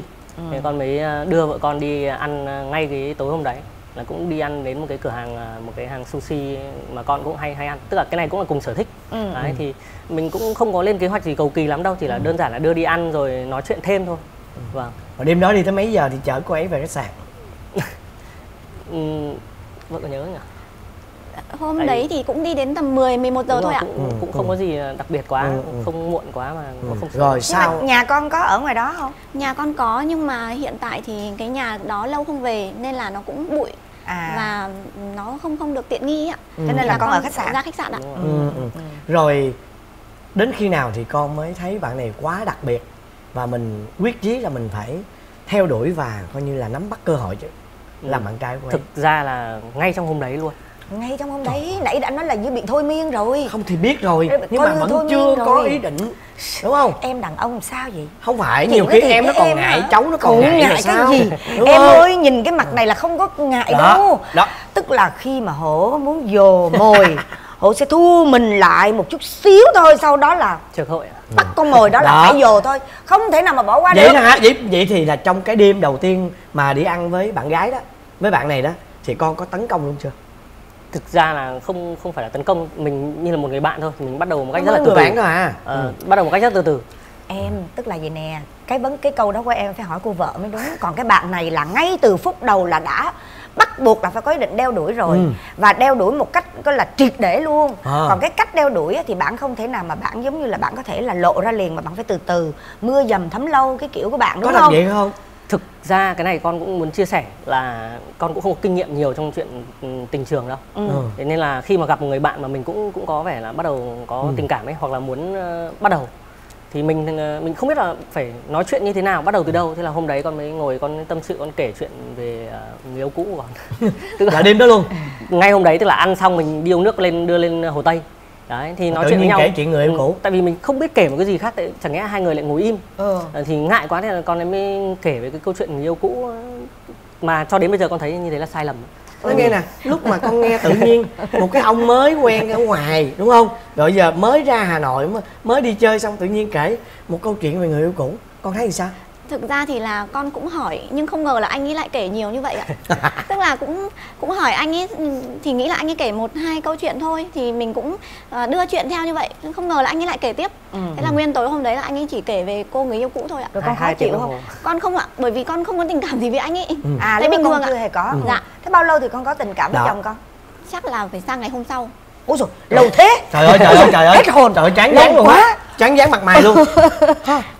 thì con mới đưa vợ con đi ăn ngay cái tối hôm đấy. Là cũng đi ăn đến một cái cửa hàng, một cái hàng sushi mà con cũng hay ăn. Tức là cái này cũng là cùng sở thích. Đấy, thì mình cũng không có lên kế hoạch gì cầu kỳ lắm đâu, chỉ là đơn giản là đưa đi ăn rồi nói chuyện thêm thôi. Và đêm đó đi tới mấy giờ thì chở cô ấy về khách sạn? Vợ có nhớ nhỉ? Hôm đấy thì cũng đi đến tầm 10-11 giờ thôi ạ. Cũng không có gì đặc biệt quá, không muộn quá mà không. Rồi sao? Nhà con có ở ngoài đó không? Nhà con có, nhưng mà hiện tại thì cái nhà đó lâu không về nên là nó cũng bụi và nó không được tiện nghi ạ. Thế nên là con ở khách sạn. Ra khách sạn ạ. Rồi đến khi nào thì con mới thấy bạn này quá đặc biệt và mình quyết chí là mình phải theo đuổi và coi như là nắm bắt cơ hội chứ làm bạn trai của em? Thực ra là ngay trong hôm đấy luôn. Ngay trong hôm đấy, nãy đã nói là như bị thôi miên rồi. Không thì biết rồi, nhưng mà vẫn chưa có ý định, đúng không? Em đàn ông sao vậy? Không phải, nhiều khi em nó còn ngại, cháu nó còn ngại cái gì. Em ơi, nhìn cái mặt này là không có ngại đâu. Tức là khi mà Hổ muốn dồ mồi, Hổ sẽ thu mình lại một chút xíu thôi, sau đó là chờ hội bắt con mồi đó là phải dồ thôi, không thể nào mà bỏ qua được. Vậy hả? Vậy thì là trong cái đêm đầu tiên mà đi ăn với bạn gái đó, với bạn này đó, thì con có tấn công luôn chưa? Thực ra là không phải là tấn công, mình như là một người bạn thôi, mình bắt đầu một cách rất là từ từ. Bắt đầu một cách rất từ từ. Em tức là vậy nè, cái câu đó của em phải hỏi cô vợ mới đúng. Còn cái bạn này là ngay từ phút đầu là đã bắt buộc là phải có ý định đeo đuổi rồi, và đeo đuổi một cách gọi là triệt để luôn. Còn cái cách đeo đuổi thì bạn không thể nào mà bạn giống như là bạn có thể là lộ ra liền, mà bạn phải từ từ, mưa dầm thấm lâu, cái kiểu của bạn, đúng không? Có làm vậy không? Thực ra cái này con cũng muốn chia sẻ là con cũng không có kinh nghiệm nhiều trong chuyện tình trường đâu. Thế nên là khi mà gặp một người bạn mà mình cũng có vẻ là bắt đầu có tình cảm ấy, hoặc là muốn bắt đầu, thì mình không biết là phải nói chuyện như thế nào, bắt đầu từ đâu. Thế là hôm đấy con mới ngồi con tâm sự, con kể chuyện về người yêu cũ của con. Tức là đêm đó luôn. Ngay hôm đấy, tức là ăn xong mình đi uống nước đưa lên Hồ Tây. Đấy, thì nói chuyện với nhau, kể chuyện người em cũ. Tại vì mình không biết kể một cái gì khác, tại chẳng lẽ hai người lại ngồi im. Thì ngại quá, thế là con ấy mới kể về cái câu chuyện người yêu cũ, mà cho đến bây giờ con thấy như thế là sai lầm. Nghe nè, lúc mà con nghe tự nhiên một cái ông mới quen ở ngoài, đúng không? Rồi giờ mới ra Hà Nội, mới đi chơi xong tự nhiên kể một câu chuyện về người yêu cũ, con thấy thì sao? Thực ra thì là con cũng hỏi, nhưng không ngờ là anh ấy lại kể nhiều như vậy ạ. Tức là cũng hỏi anh ấy, thì nghĩ là anh ấy kể 1-2 câu chuyện thôi, thì mình cũng đưa chuyện theo như vậy, không ngờ là anh ấy lại kể tiếp. Thế là nguyên tối hôm đấy là anh ấy chỉ kể về cô người yêu cũ thôi ạ. Rồi con khó chịu không? Con không ạ, bởi vì con không có tình cảm gì với anh ấy. Thế bình thường chưa hề có. Dạ. Thế bao lâu thì con có tình cảm với chồng con? Chắc là phải sang ngày hôm sau. Ôi trời, lâu thế. Trời ơi, trời ơi, trời ơi. Hết hồn. Trời ơi, chán dán luôn á. Chán dán mặt mày luôn.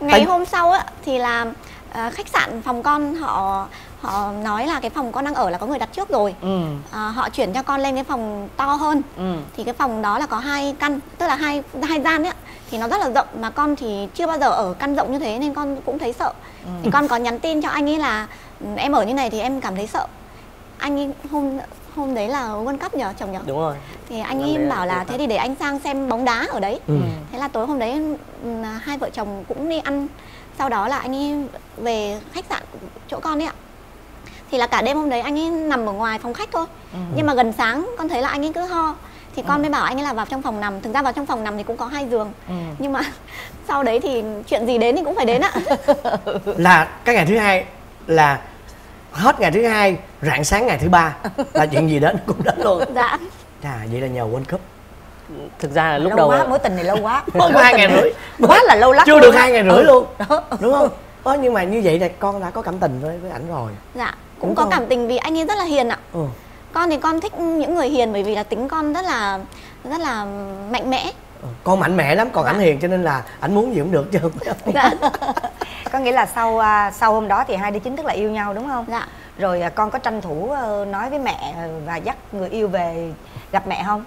Ngày hôm sau á thì là khách sạn phòng con họ nói là cái phòng con đang ở là có người đặt trước rồi. Họ chuyển cho con lên cái phòng to hơn. Thì cái phòng đó là có 2 căn, tức là hai gian ấy, thì nó rất là rộng, mà con thì chưa bao giờ ở căn rộng như thế nên con cũng thấy sợ. Thì con có nhắn tin cho anh ấy là em ở như này thì em cảm thấy sợ. Anh ấy hôm đấy là World Cup nhờ chồng nhờ. Đúng rồi. Thì anh ấy bảo là thế thì để anh sang xem bóng đá ở đấy. Thế là tối hôm đấy hai vợ chồng cũng đi ăn. Sau đó là anh ấy về khách sạn chỗ con ấy ạ. Thì là cả đêm hôm đấy anh ấy nằm ở ngoài phòng khách thôi. Nhưng mà gần sáng con thấy là anh ấy cứ ho. Thì con mới bảo anh ấy là vào trong phòng nằm. Thực ra vào trong phòng nằm thì cũng có 2 giường. Nhưng mà sau đấy thì chuyện gì đến thì cũng phải đến ạ. Là cái ngày thứ hai là hết ngày thứ hai, rạng sáng ngày thứ ba là chuyện gì đến cũng đến luôn. Dạ. Vậy là nhờ World Cup. Thực ra là lúc lâu đầu quá, mối tình này lâu quá. Mới 2 ngày rưỡi. Quá là lâu lắm. Chưa được 2 ngày rưỡi luôn. Đúng không? Nhưng mà như vậy là con đã có cảm tình với ảnh rồi. Dạ. cũng có cảm tình vì anh ấy rất là hiền ạ. Con thì con thích những người hiền bởi vì là tính con rất là mạnh mẽ. Con mạnh mẽ lắm, còn ảnh hiền cho nên là ảnh muốn gì cũng được chứ. Dạ. Có nghĩa là sau hôm đó thì hai đứa chính thức là yêu nhau đúng không? Dạ. Rồi con có tranh thủ nói với mẹ và dắt người yêu về gặp mẹ không?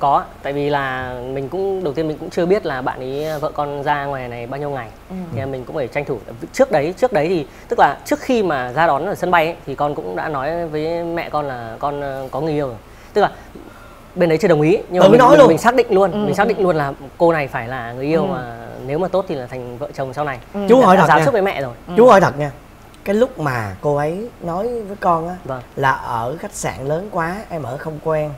Có, tại vì là mình cũng đầu tiên chưa biết là bạn ấy vợ con ra ngoài này bao nhiêu ngày, thì mình cũng phải tranh thủ. Trước đấy thì tức là trước khi mà ra đón ở sân bay ấy, thì con cũng đã nói với mẹ con là con có người yêu rồi. Tức là bên đấy chưa đồng ý nhưng mà mình xác định luôn, là cô này phải là người yêu mà nếu mà tốt thì là thành vợ chồng sau này. Chú hỏi thật nha, với mẹ rồi. Chú hỏi thật nha, cái lúc mà cô ấy nói với con á, là ở khách sạn lớn quá em ở không quen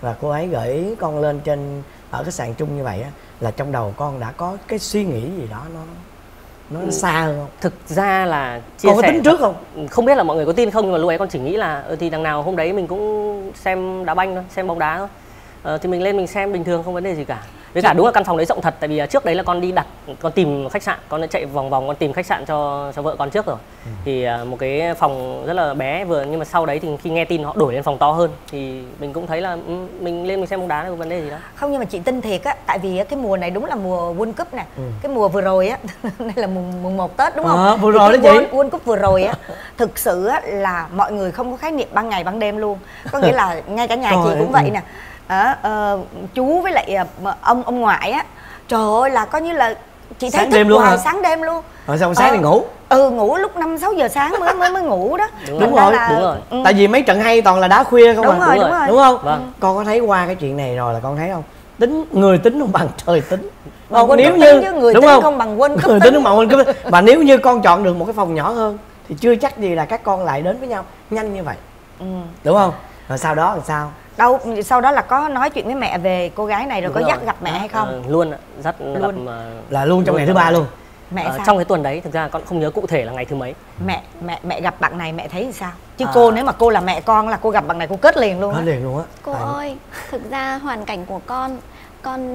và cô ấy gợi ý con lên trên ở khách sạn chung như vậy á, là trong đầu con đã có cái suy nghĩ gì đó nó xa hơn không? Thực ra là chia sẻ có tính trước không? Không biết là mọi người có tin không nhưng mà lúc ấy con chỉ nghĩ là thì đằng nào hôm đấy mình cũng xem đá banh thôi, xem bóng đá thôi, thì mình lên mình xem bình thường không vấn đề gì cả. Với cả đúng là căn phòng đấy rộng thật, tại vì trước đấy là con đi đặt, con tìm khách sạn, con đã chạy vòng con tìm khách sạn cho vợ con trước rồi. Thì một cái phòng rất là bé vừa, nhưng mà sau đấy thì khi nghe tin họ đổi lên phòng to hơn thì mình cũng thấy là mình lên mình xem bóng đá là vấn đề gì đó. Không, nhưng mà chị tin thiệt á, tại vì cái mùa này đúng là mùa World Cup nè. Cái mùa vừa rồi á, đây là mùng 1 Tết đúng không? Vừa rồi đó chị. World Cup vừa rồi á, thực sự á là mọi người không có khái niệm ban ngày ban đêm luôn. Có nghĩa là ngay cả nhà chị cũng vậy nè. Chú với lại ông ngoại á, trời ơi là coi như là chị thấy thức hoài sáng đêm luôn. Rồi xong sáng thì ngủ. Ngủ lúc 5-6 giờ sáng mới ngủ đó. Đúng rồi. Tại vì mấy trận hay toàn là đá khuya không mà. Đúng không? Vâng. Con có thấy qua cái chuyện này rồi là con thấy không? Người tính không bằng trời tính. Không, nếu như người tính không bằng World Cup. Người tính không bằng World Cup. Và nếu như con chọn được một cái phòng nhỏ hơn thì chưa chắc gì là các con lại đến với nhau nhanh như vậy. Đúng không? Rồi sau đó làm sao? Sau đó là có nói chuyện với mẹ về cô gái này rồi. Đúng có rồi. Dắt gặp mẹ hay không? Luôn ạ, dắt gặp là luôn trong ngày thứ ba luôn. Mẹ sao? Trong cái tuần đấy thực ra con không nhớ cụ thể là ngày thứ mấy. Mẹ gặp bạn này mẹ thấy thì sao? Chứ cô nếu mà cô là mẹ con là cô gặp bạn này cô kết liền luôn. Kết liền luôn á. Cô ơi, thực ra hoàn cảnh của con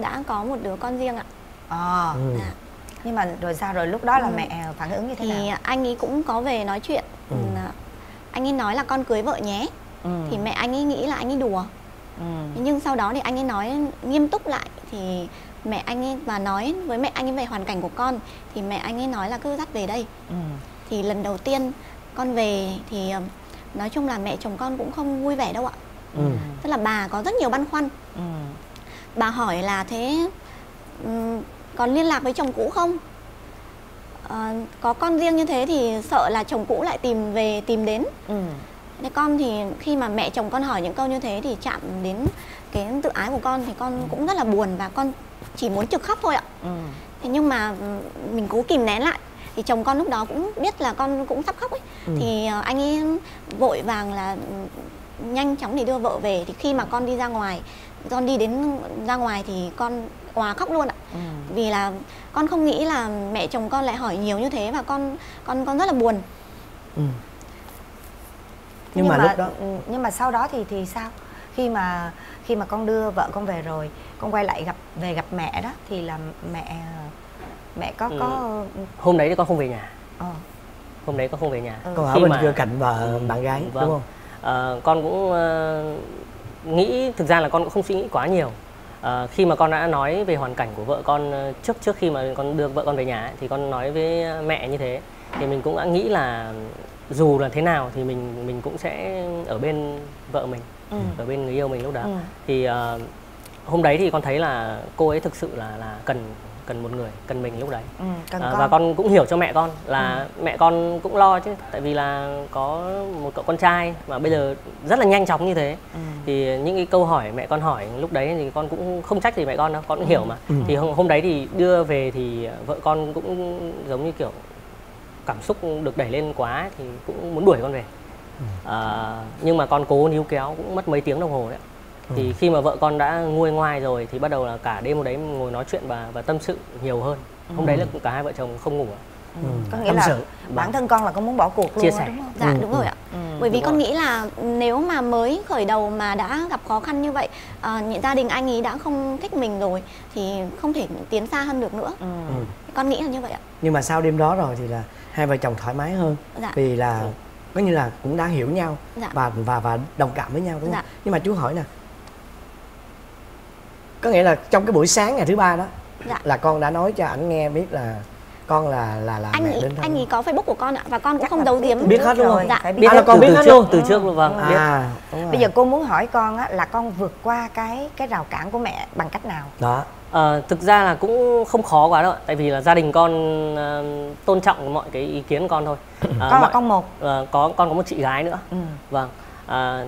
đã có một đứa con riêng ạ. Nhưng mà rồi sao, rồi lúc đó là mẹ phản ứng như thế nào? Thì anh ấy cũng có về nói chuyện. Anh ấy nói là con cưới vợ nhé. Thì mẹ anh ấy nghĩ là anh ấy đùa. Nhưng sau đó thì anh ấy nói nghiêm túc lại thì mẹ anh ấy và nói với mẹ anh ấy về hoàn cảnh của con thì mẹ anh ấy nói là cứ dắt về đây. Thì lần đầu tiên con về thì nói chung là mẹ chồng con cũng không vui vẻ đâu ạ. Tức là bà có rất nhiều băn khoăn. Bà hỏi là thế còn liên lạc với chồng cũ không? Có con riêng như thế thì sợ là chồng cũ lại tìm đến. Thế con thì khi mà mẹ chồng con hỏi những câu như thế thì chạm đến cái tự ái của con thì con cũng rất là buồn và con chỉ muốn trực khóc thôi ạ. Thế nhưng mà mình cố kìm nén lại. Thì chồng con lúc đó cũng biết là con cũng sắp khóc ấy. Thì anh ấy vội vàng là nhanh chóng để đưa vợ về. Thì khi mà con đi ra ngoài, con đi đến ra ngoài thì con òa khóc luôn ạ. Vì là con không nghĩ là mẹ chồng con lại hỏi nhiều như thế và con rất là buồn. Nhưng mà lúc đó... sau đó thì sao? Khi mà con đưa vợ con về rồi, con quay lại gặp mẹ đó thì là mẹ có hôm đấy thì con không về nhà. Hôm đấy con không về nhà. Con ở bên kia cạnh vợ bạn gái đúng không? Con cũng nghĩ, thực ra là con cũng không suy nghĩ quá nhiều. Khi mà con đã nói về hoàn cảnh của vợ con trước khi mà con đưa vợ con về nhà ấy, thì con nói với mẹ như thế thì mình cũng đã nghĩ là dù là thế nào thì mình cũng sẽ ở bên vợ mình, ở bên người yêu mình lúc đó. Thì hôm đấy thì con thấy là cô ấy thực sự là cần một người, cần mình lúc đấy. Và con cũng hiểu cho mẹ con là mẹ con cũng lo chứ, tại vì là có một cậu con trai mà bây giờ rất là nhanh chóng như thế. Thì những cái câu hỏi mẹ con hỏi lúc đấy thì con cũng không trách gì mẹ con đâu, con cũng hiểu mà. Thì hôm đấy thì đưa về thì vợ con cũng giống như kiểu cảm xúc được đẩy lên quá thì cũng muốn đuổi con về. Nhưng mà con cố níu kéo cũng mất mấy tiếng đồng hồ đấy. Thì khi mà vợ con đã nguôi ngoai rồi thì bắt đầu là cả đêm hôm đấy ngồi nói chuyện và tâm sự nhiều hơn. Hôm đấy là cả hai vợ chồng không ngủ. Có nghĩa là bản thân con là con muốn bỏ cuộc luôn, chia sẻ. Đúng không? Dạ đúng rồi ạ. Bởi vì con nghĩ là nếu mà mới khởi đầu mà đã gặp khó khăn như vậy, gia đình anh ấy đã không thích mình rồi thì không thể tiến xa hơn được nữa. Con nghĩ là như vậy ạ. Nhưng mà sau đêm đó rồi thì là hai vợ chồng thoải mái hơn. Vì là Có như là cũng đã hiểu nhau, dạ, và đồng cảm với nhau, đúng không? Dạ. Nhưng mà chú hỏi nè, có nghĩa là trong cái buổi sáng ngày thứ ba đó, dạ, là con đã nói cho ảnh nghe biết là con là anh mẹ ý, anh ấy có Facebook của con ạ, và con cũng không giấu giếm. Biết hết luôn rồi. Dạ. Biết là con biết hết luôn từ trước luôn, vâng. À, bây giờ cô muốn hỏi con á, là con vượt qua cái rào cản của mẹ bằng cách nào? Đó. Thực ra là cũng không khó quá đâu, tại vì là gia đình con tôn trọng mọi cái ý kiến con thôi. Con là con một. Con có một chị gái nữa. Ừ. Vâng.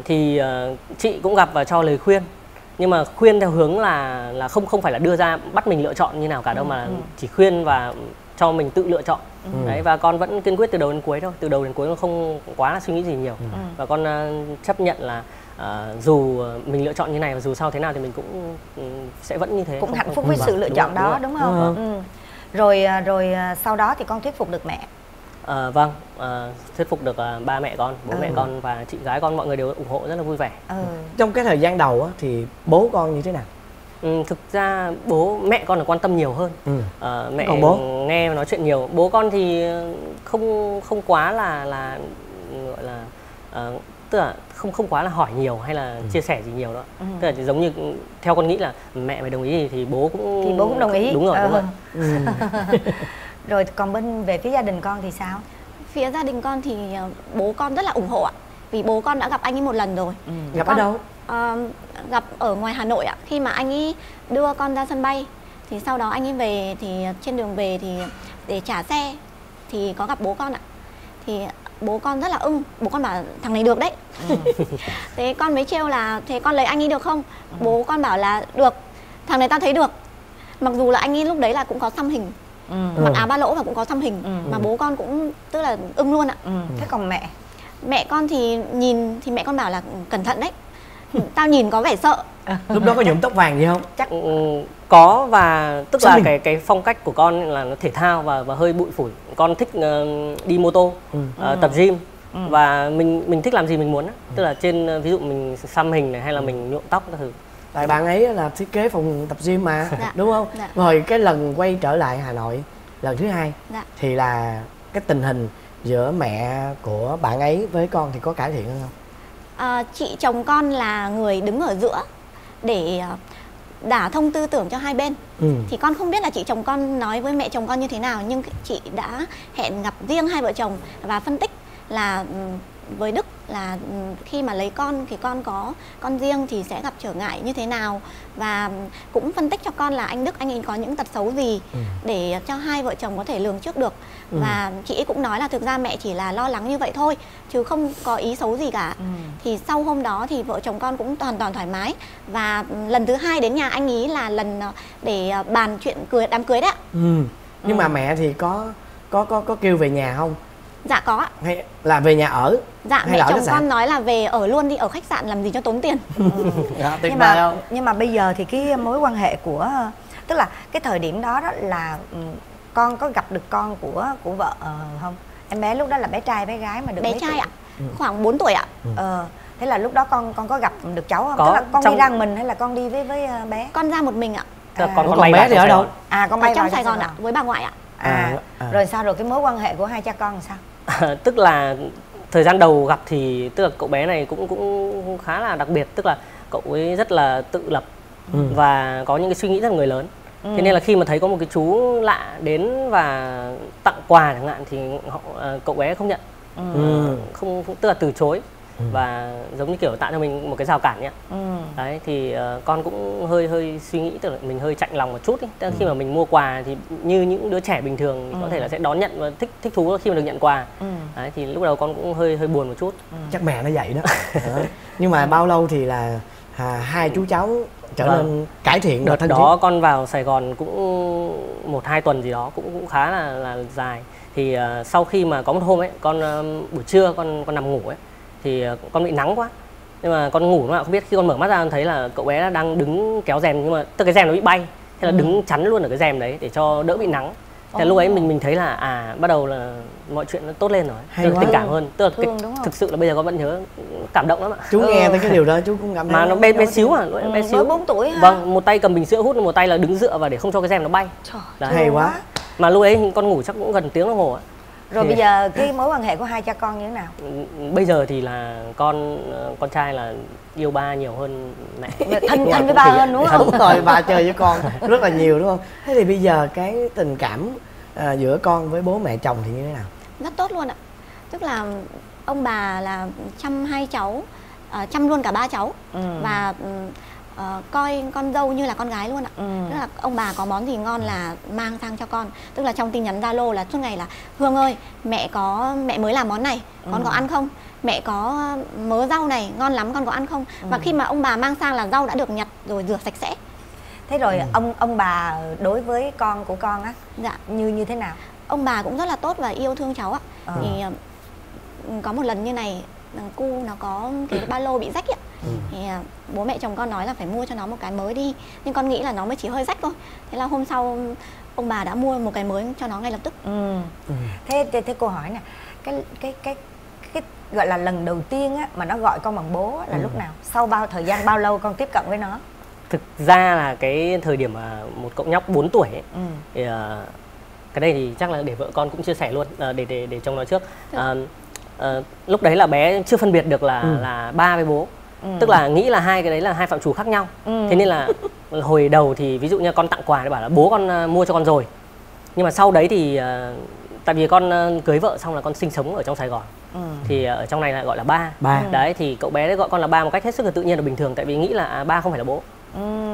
Thì chị cũng gặp và cho lời khuyên, nhưng mà khuyên theo hướng là không phải là đưa ra bắt mình lựa chọn như nào cả đâu, mà chỉ khuyên và cho mình tự lựa chọn. Đấy, và con vẫn kiên quyết từ đầu đến cuối thôi, từ đầu đến cuối nó không quá là suy nghĩ gì nhiều. Và con chấp nhận là dù mình lựa chọn như này và dù sau thế nào thì mình cũng sẽ vẫn như thế, cũng hạnh phúc với sự lựa chọn đó, đúng không? Rồi sau đó thì con thuyết phục được mẹ. Vâng, thuyết phục được ba mẹ con, bố mẹ con và chị gái con, mọi người đều ủng hộ rất là vui vẻ. Trong cái thời gian đầu á, thì bố con như thế nào? Thực ra mẹ con là quan tâm nhiều hơn. Mẹ còn bố nghe nói chuyện nhiều. Bố con thì không quá là gọi là tức là không quá là hỏi nhiều hay là chia sẻ gì nhiều đó. Tức là giống như theo con nghĩ là mẹ mày đồng ý thì bố cũng đồng ý. Đúng rồi, đúng rồi. Rồi còn về phía gia đình con thì sao? Phía gia đình con thì bố con rất là ủng hộ ạ. Vì bố con đã gặp anh ấy một lần rồi. Gặp ở đâu? Gặp ở ngoài Hà Nội ạ. Khi mà anh ấy đưa con ra sân bay thì sau đó anh ấy về, thì trên đường về thì để trả xe thì có gặp bố con ạ. Thì bố con rất là ưng, bố con bảo thằng này được đấy. Thế con mới trêu là thế con lấy anh ấy được không? Bố con bảo là được, thằng này ta thấy được. Mặc dù là anh ấy lúc đấy là cũng có xăm hình, mặc áo ba lỗ và cũng có xăm hình, mà bố con cũng tức là ưng luôn ạ. Thế còn mẹ? Mẹ con thì nhìn thì mẹ con bảo là cẩn thận đấy, tao nhìn có vẻ sợ. Lúc đó có nhuộm tóc vàng gì không? Chắc có, và tức là cái phong cách của con là nó thể thao và hơi bụi phủi. Con thích đi mô tô, tập gym, và mình thích làm gì mình muốn. Tức là trên ví dụ mình xăm hình này hay là mình nhuộm tóc các thứ. Tại bạn ấy là thiết kế phòng tập gym mà, dạ, đúng không? Dạ. Rồi cái lần quay trở lại Hà Nội lần thứ hai, dạ, thì là cái tình hình giữa mẹ của bạn ấy với con thì có cải thiện hơn không? Chị chồng con là người đứng ở giữa để đả thông tư tưởng cho hai bên. Thì con không biết là chị chồng con nói với mẹ chồng con như thế nào, nhưng chị đã hẹn gặp riêng hai vợ chồng và phân tích là với Đức là khi mà lấy con thì con có con riêng thì sẽ gặp trở ngại như thế nào, và cũng phân tích cho con là anh Đức anh ấy có những tật xấu gì để cho hai vợ chồng có thể lường trước được. Và chị ấy cũng nói là thực ra mẹ chỉ là lo lắng như vậy thôi chứ không có ý xấu gì cả. Thì sau hôm đó thì vợ chồng con cũng hoàn toàn thoải mái, và lần thứ hai đến nhà anh ấy là lần để bàn chuyện đám cưới đấy. Nhưng mà mẹ thì có kêu về nhà không? Dạ có ạ. Hay là về nhà ở? Dạ, mẹ chồng con nói là về ở luôn đi, ở khách sạn làm gì cho tốn tiền. Đó, nhưng mà bây giờ thì cái mối quan hệ của, tức là cái thời điểm đó đó là con có gặp được con của vợ không? Em bé lúc đó là bé trai bé gái mà được bé trai ạ, khoảng 4 tuổi ạ. Thế là lúc đó con có gặp được cháu không? Có. Tức là con đi ra mình hay là con đi với bé? Con ra một mình ạ. Con bé thì ở đâu? Con bay trong Sài Gòn ạ, với bà ngoại ạ. Rồi sao, rồi cái mối quan hệ của hai cha con sao? Tức là thời gian đầu gặp thì tức là cậu bé này cũng khá là đặc biệt, tức là cậu ấy rất là tự lập và có những cái suy nghĩ rất là người lớn. Thế nên là khi mà thấy có một cái chú lạ đến và tặng quà chẳng hạn thì cậu bé không nhận, không, tức là từ chối, và giống như kiểu tạo cho mình một cái rào cản nhé. Đấy thì con cũng hơi suy nghĩ, tức là mình hơi chạnh lòng một chút. Khi mà mình mua quà thì như những đứa trẻ bình thường thì có thể là sẽ đón nhận và thích thú khi mà được nhận quà. Đấy thì lúc đầu con cũng hơi buồn một chút. Chắc mẹ nó vậy đó. Nhưng mà bao lâu thì là hai chú cháu trở nên cải thiện được? Đợt đó con vào Sài Gòn cũng 1-2 tuần gì đó, cũng khá là dài. Thì sau khi mà có một hôm ấy, con buổi trưa con nằm ngủ ấy, thì con bị nắng quá, nhưng mà con ngủ mà không biết, khi con mở mắt ra con thấy là cậu bé đang đứng kéo rèm, nhưng mà tức cái rèm nó bị bay, thế là đứng chắn luôn ở cái rèm đấy để cho đỡ bị nắng. Thế lúc ấy mình thấy là bắt đầu là mọi chuyện nó tốt lên rồi, tình cảm hơn. Tức là thực sự là bây giờ con vẫn nhớ, cảm động lắm ạ. Chú nghe tới cái điều đó chú cũng cảm động. Mà nó bé xíu à, bé xíu. 4 tuổi. Vâng, một tay cầm bình sữa hút, một tay là đứng dựa vào để không cho cái rèm nó bay. Hay quá. Mà lúc ấy con ngủ chắc cũng gần tiếng đồng hồ ạ. Rồi bây giờ cái mối quan hệ của hai cha con như thế nào? Bây giờ thì là con trai là yêu ba nhiều hơn mẹ. Thân với ba hơn đúng không? Đúng rồi, ba chơi với con rất là nhiều đúng không? Thế thì bây giờ cái tình cảm giữa con với bố mẹ chồng thì như thế nào? Rất tốt luôn ạ. Tức là ông bà là chăm hai cháu, chăm luôn cả ba cháu. Và coi con dâu như là con gái luôn ạ. Tức là ông bà có món gì ngon là mang sang cho con. Tức là trong tin nhắn Zalo là suốt ngày là Hương ơi, mẹ mới làm món này, con có ăn không? Mẹ có mớ rau này, ngon lắm, con có ăn không? Và khi mà ông bà mang sang là rau đã được nhặt rồi rửa sạch sẽ. Thế rồi ông bà đối với con của con á, dạ, như thế nào? Ông bà cũng rất là tốt và yêu thương cháu ạ. Thì có một lần như này, thằng cu nó có cái ba lô bị rách ạ. Thì bố mẹ chồng con nói là phải mua cho nó một cái mới đi. Nhưng con nghĩ là nó mới chỉ hơi rách thôi. Thế là hôm sau ông bà đã mua một cái mới cho nó ngay lập tức. Thế cô hỏi nè, cái gọi là lần đầu tiên á, mà nó gọi con bằng bố là lúc nào? Sau thời gian bao lâu con tiếp cận với nó? Thực ra là cái thời điểm mà một cậu nhóc 4 tuổi ấy, thì, cái đây thì chắc là để vợ con cũng chia sẻ luôn, để chồng nói trước. Lúc đấy là bé chưa phân biệt được là ba với bố. Tức là nghĩ là hai cái đấy là hai phạm trù khác nhau. Thế nên là hồi đầu thì ví dụ như con tặng quà thì bảo là bố con mua cho con rồi. Nhưng mà sau đấy thì tại vì con cưới vợ xong là con sinh sống ở trong Sài Gòn, thì ở trong này là gọi là ba. Đấy thì cậu bé đấy gọi con là ba một cách hết sức là tự nhiên và bình thường, tại vì nghĩ là ba không phải là bố.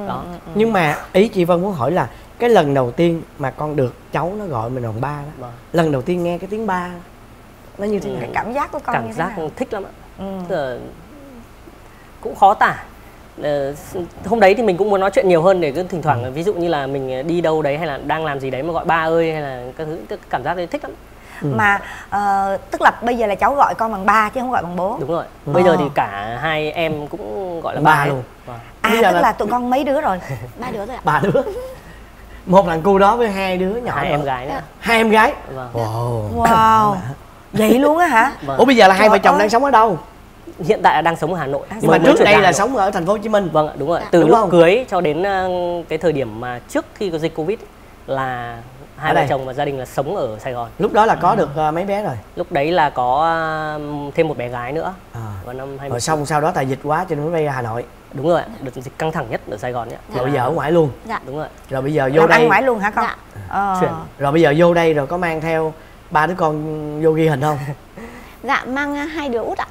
Đó. Nhưng mà ý chị Vân muốn hỏi là cái lần đầu tiên mà con được cháu nó gọi mình bằng ba đó, lần đầu tiên nghe cái tiếng ba nó như thế nào? Cảm giác của con cảm như thế nào? Cảm giác thích lắm ạ. Cũng khó tả. Hôm đấy thì mình cũng muốn nói chuyện nhiều hơn, để cứ thỉnh thoảng ví dụ như là mình đi đâu đấy hay là đang làm gì đấy mà gọi ba ơi hay là các thứ, cái cảm giác đấy thích lắm. Mà tức là bây giờ là cháu gọi con bằng ba chứ không gọi bằng bố. Đúng rồi. Bây giờ thì cả hai em cũng gọi là ba luôn. Bây giờ tức là tụi con mấy đứa rồi? Ba đứa rồi ạ. Ba đứa. Một thằng cu đó với hai đứa nhỏ, hai em gái nữa. Hai em gái. Wow. Vậy luôn á hả? Ủa bây giờ là hai vợ chồng đang sống ở đâu? Hiện tại là đang sống ở Hà Nội. Nhưng mà trước đây là sống ở thành phố Hồ Chí Minh. Vâng ạ, đúng rồi. Từ lúc cưới cho đến cái thời điểm mà trước khi có dịch Covid là hai vợ chồng và gia đình là sống ở Sài Gòn. Lúc đó là có được mấy bé rồi? Lúc đấy là có thêm một bé gái nữa. Vào năm 20. Rồi xong sau đó tại dịch quá cho nên mới ra Hà Nội. Đúng rồi, đợt dịch căng thẳng nhất ở Sài Gòn nhé. Rồi giờ ở ngoài luôn. Dạ đúng rồi. Rồi bây giờ vô đây. Ăn ngoài luôn hả con? Dạ. Rồi bây giờ vô đây rồi có mang theo ba đứa con vô ghi hình không? Dạ mang hai đứa út ạ.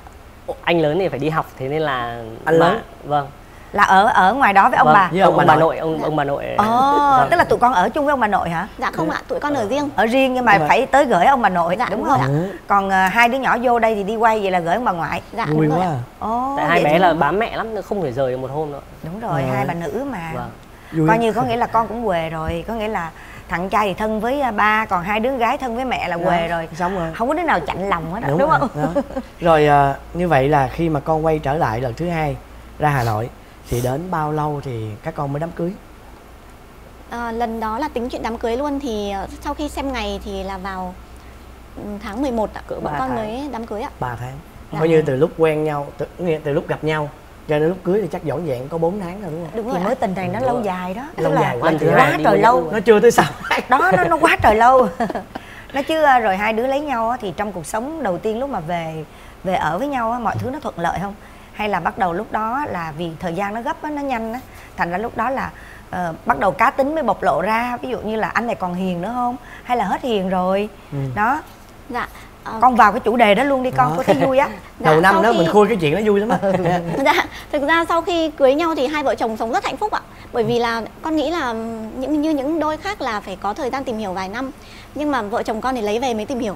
Anh lớn thì phải đi học, thế nên là anh lớn. Vâng. Là ở ngoài đó với ông bà. Với ông bà nội, ông bà nội. Tức là tụi con ở chung với ông bà nội hả? Dạ không ạ, tụi con ở riêng. Ở riêng nhưng mà phải tới gửi ông bà nội, đúng không? Còn hai đứa nhỏ vô đây thì đi quay vậy là gửi ông bà ngoại. Dạ đúng rồi. Tại hai bé là bám mẹ lắm, không thể rời một hôm nữa. Đúng rồi, hai bà nữ mà. Coi như có nghĩa là con cũng quề rồi, có nghĩa là thằng trai thì thân với ba, còn hai đứa gái thân với mẹ là quề rồi. Xong rồi. Không có đứa nào chạnh lòng hết, đúng không? Rồi như vậy là khi mà con quay trở lại lần thứ hai ra Hà Nội thì đến bao lâu thì các con mới đám cưới? Lần đó là tính chuyện đám cưới luôn thì sau khi xem ngày thì là vào tháng 11 ạ, bọn con mới đám cưới ạ. 3 tháng. Coi như từ lúc quen nhau, từ lúc gặp nhau cho đến lúc cưới thì chắc dọn dẹn có 4 tháng rồi đúng không? Đúng rồi. Thì mối tình này nó lâu dài đó. Lâu dài quá trời lâu. Nó chưa tới sao. Đó, nó quá trời lâu. Nó chưa rồi hai đứa lấy nhau thì trong cuộc sống đầu tiên lúc mà về ở với nhau mọi thứ nó thuận lợi không? Hay là bắt đầu lúc đó là vì thời gian nó gấp nó nhanh á, thành ra lúc đó là bắt đầu cá tính mới bộc lộ ra, ví dụ như là anh này còn hiền nữa không hay là hết hiền rồi đó. Dạ con vào cái chủ đề đó luôn đi con, có thấy vui á. Dạ, đầu năm đó khi... mình khui cái chuyện nó vui lắm á. Dạ thực ra sau khi cưới nhau thì hai vợ chồng sống rất hạnh phúc ạ, bởi vì là con nghĩ là như những đôi khác là phải có thời gian tìm hiểu vài năm, nhưng mà vợ chồng con thì lấy về mới tìm hiểu.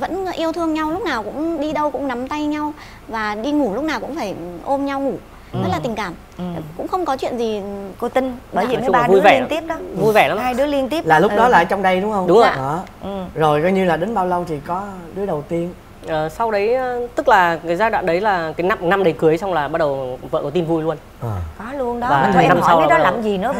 Vẫn yêu thương nhau, lúc nào cũng đi đâu cũng nắm tay nhau và đi ngủ lúc nào cũng phải ôm nhau ngủ, rất là tình cảm. Cũng không có chuyện gì cô tin, bởi vì ba đứa liên tiếp đó, vui vẻ lắm, hai đứa liên tiếp là lúc đó là ở trong đây đúng không? Đúng rồi. Rồi coi như là đến bao lâu thì có đứa đầu tiên? Sau đấy tức là cái giai đoạn đấy là cái năm đấy cưới xong là bắt đầu vợ có tin vui luôn. Có luôn đó. Và thôi em hỏi cái đó làm gì nữa,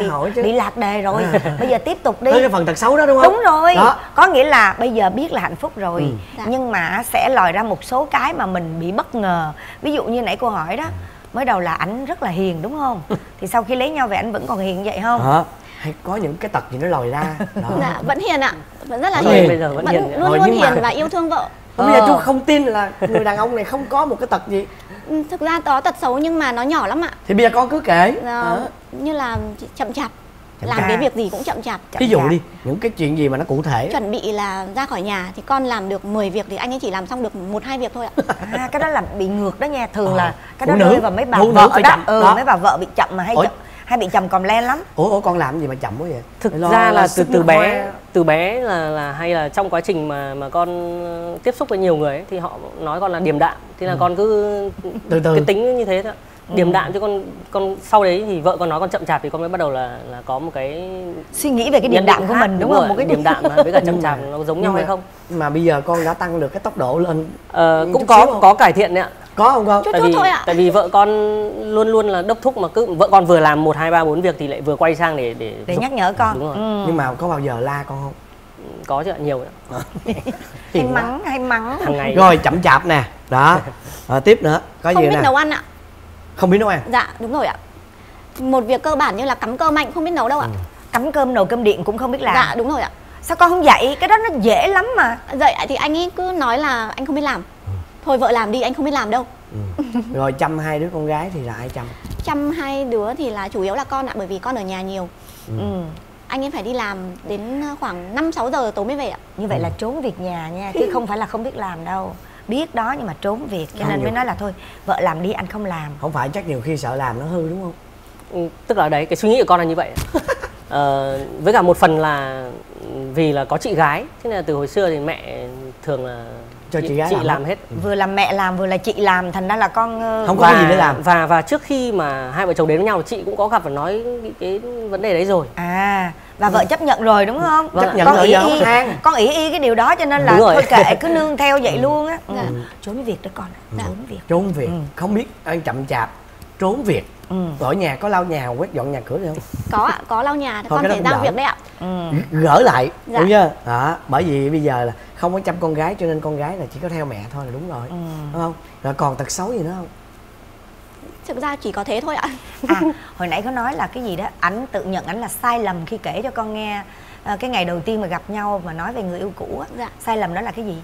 bị lạc đề rồi. Bây giờ tiếp tục đi. Tới cái phần tật xấu đó đúng không? Đúng rồi đó. Có nghĩa là bây giờ biết là hạnh phúc rồi, nhưng mà sẽ lòi ra một số cái mà mình bị bất ngờ. Ví dụ như nãy cô hỏi đó, mới đầu là ảnh rất là hiền đúng không? Thì sau khi lấy nhau về ảnh vẫn còn hiền vậy không? hay có những cái tật gì nó lòi ra đó. Dạ, vẫn hiền ạ, vẫn rất là hiền, bây giờ vẫn hiền, luôn luôn hiền và yêu thương vợ. Bây giờ chú không tin là người đàn ông này không có một cái tật gì. Thực ra có tật xấu nhưng mà nó nhỏ lắm ạ. Thì bây giờ con cứ kể. Như là chậm chạp, làm cái việc gì cũng chậm chạp. Ví dụ đi, những cái chuyện gì mà nó cụ thể. Chuẩn bị là ra khỏi nhà thì con làm được 10 việc thì anh ấy chỉ làm xong được 1-2 việc thôi ạ. À, cái đó là bị ngược đó nha, thường là cái đó rơi vào mấy bà vợ ở đó. Mấy bà vợ bị chậm mà hay bị chậm còm len lắm. Ủa con làm gì mà chậm quá vậy? Thực ra là từ bé là hay là trong quá trình mà con tiếp xúc với nhiều người ấy, thì họ nói con là điềm đạm, thế là con cứ từ cái tính như thế thôi. Điềm đạm cho con sau đấy thì vợ con nói con chậm chạp thì con mới bắt đầu là có một cái suy nghĩ về cái điềm đạm của mình, đúng không? Một cái điềm đạm với cả chậm chạp nó giống nhau hay không? Mà bây giờ con đã tăng được cái tốc độ lên. Cũng có cải thiện đấy ạ. Có không con? Tại vì vợ con luôn luôn là đốc thúc, mà cứ vợ con vừa làm 1, 2, 3, 4 việc thì lại vừa quay sang để nhắc nhở con. Đúng rồi. Nhưng mà có bao giờ la con không? Có chứ, nhiều nữa. Hay mắng hàng ngày. Rồi chậm chạp nè. Đó. Tiếp nữa, có gì nữa? Không biết nấu ăn ạ. Không biết nấu ăn. Dạ đúng rồi ạ. Một việc cơ bản như là cắm cơm anh không biết nấu đâu ạ. Cắm cơm, nồi cơm điện cũng không biết làm. Dạ đúng rồi ạ. Sao con không dạy? Cái đó nó dễ lắm mà. Dạy thì anh ấy cứ nói là anh không biết làm. Thôi vợ làm đi, anh không biết làm đâu. Rồi chăm hai đứa con gái thì là ai chăm? Chăm hai đứa thì là chủ yếu là con ạ, bởi vì con ở nhà nhiều. Anh ấy phải đi làm đến khoảng 5-6 giờ tối mới về ạ. Như vậy là trốn việc nhà nha, chứ không phải là không biết làm đâu. Biết đó nhưng mà trốn việc cho nên mới nói là thôi vợ làm đi anh không làm. Không phải, chắc nhiều khi sợ làm nó hư đúng không? Tức là đấy, cái suy nghĩ của con là như vậy. Với cả một phần là vì là có chị gái, thế nên là từ hồi xưa thì mẹ thường là cho chị gái làm hết. Vừa làm mẹ làm vừa là chị làm, thành ra là con không có gì để làm. Và trước khi mà hai vợ chồng đến với nhau chị cũng có gặp và nói cái vấn đề đấy rồi. À, và vợ chấp nhận rồi đúng không? Chấp nhận rồi, con ỷ y cái điều đó cho nên là thôi kệ, cứ nương theo vậy luôn á. Trốn việc đó con, trốn việc không biết ăn chậm chạp, trốn việc. Ở nhà có lau nhà, quét dọn nhà cửa được không? Có ạ, có lau nhà, con thể giao việc đấy ạ. Gỡ lại, đúng chưa? Đó, bởi vì bây giờ là không có chăm con gái cho nên con gái là chỉ có theo mẹ thôi là đúng rồi, đúng không? Rồi còn tật xấu gì nữa không? Thực ra chỉ có thế thôi ạ. À, hồi nãy có nói là cái gì đó, ảnh tự nhận ảnh là sai lầm khi kể cho con nghe cái ngày đầu tiên mà gặp nhau mà nói về người yêu cũ á. Sai lầm đó là cái gì?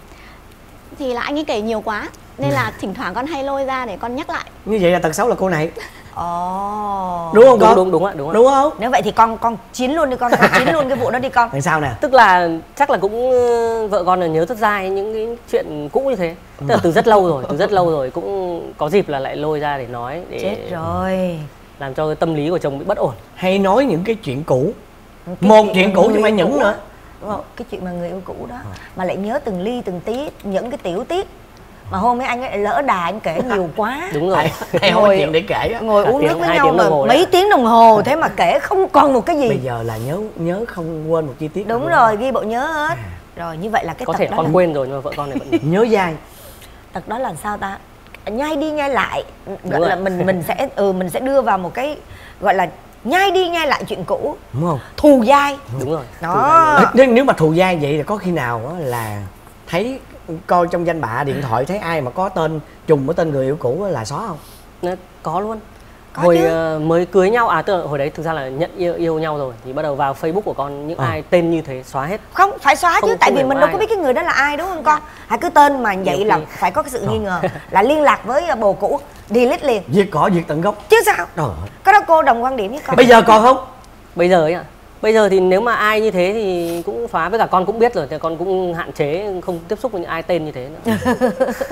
Thì là anh ấy kể nhiều quá nên là thỉnh thoảng con hay lôi ra để con nhắc lại. Như vậy là tật xấu là cô này. Ồ, đúng không con? Đúng ạ. Đúng không? Nếu vậy thì con chín luôn đi con, chín luôn cái vụ đó đi con. Làm sao nè? Tức là chắc là cũng vợ con là nhớ rất dai những cái chuyện cũ như thế. Tức là từ rất lâu rồi cũng có dịp là lại lôi ra để nói để chết rồi. Làm cho cái tâm lý của chồng bị bất ổn. Hay nói những cái chuyện cũ. Một chuyện cũ nhưng mà những nữa. Đúng không? Cái chuyện mà người yêu cũ đó mà lại nhớ từng ly từng tí những cái tiểu tiết. Mà hôm ấy anh ấy lỡ đà, anh kể nhiều quá. Đúng rồi, ngồi để kể đó. Ngồi uống nước với nhau mà mấy tiếng đồng hồ. Thế mà kể không còn một cái gì. Bây giờ là nhớ không quên một chi tiết. Đúng rồi, ghi bộ nhớ hết. Rồi như vậy là cái tật đó. Có thể con quên rồi nhưng mà vợ con này vẫn nhớ dai. Tật đó là sao ta? Nhai đi nhai lại. Gọi là mình sẽ đưa vào một cái gọi là nhai đi nhai lại chuyện cũ. Đúng không? Thù dai. Đúng rồi. Đó. Nếu mà thù dai vậy thì có khi nào là thấy coi trong danh bạ điện thoại thấy ai mà có tên trùng với tên người yêu cũ là xóa không? Có luôn. Hồi mới cưới nhau, à tức là hồi đấy thực ra là yêu nhau rồi thì bắt đầu vào Facebook của con những ai tên như thế xóa hết. Không, phải xóa chứ, tại vì mình đâu có biết cái người đó là ai đúng không con? Hãy cứ tên mà vậy là phải có cái sự nghi ngờ, là liên lạc với bồ cũ, delete liền. Diệt cỏ diệt tận gốc. Chứ sao? Có đó, cô đồng quan điểm với con. Bây giờ còn không? Bây giờ ấy ạ. Bây giờ thì nếu mà ai như thế thì cũng phá, với cả con cũng biết rồi thì con cũng hạn chế không tiếp xúc với những ai tên như thế nữa.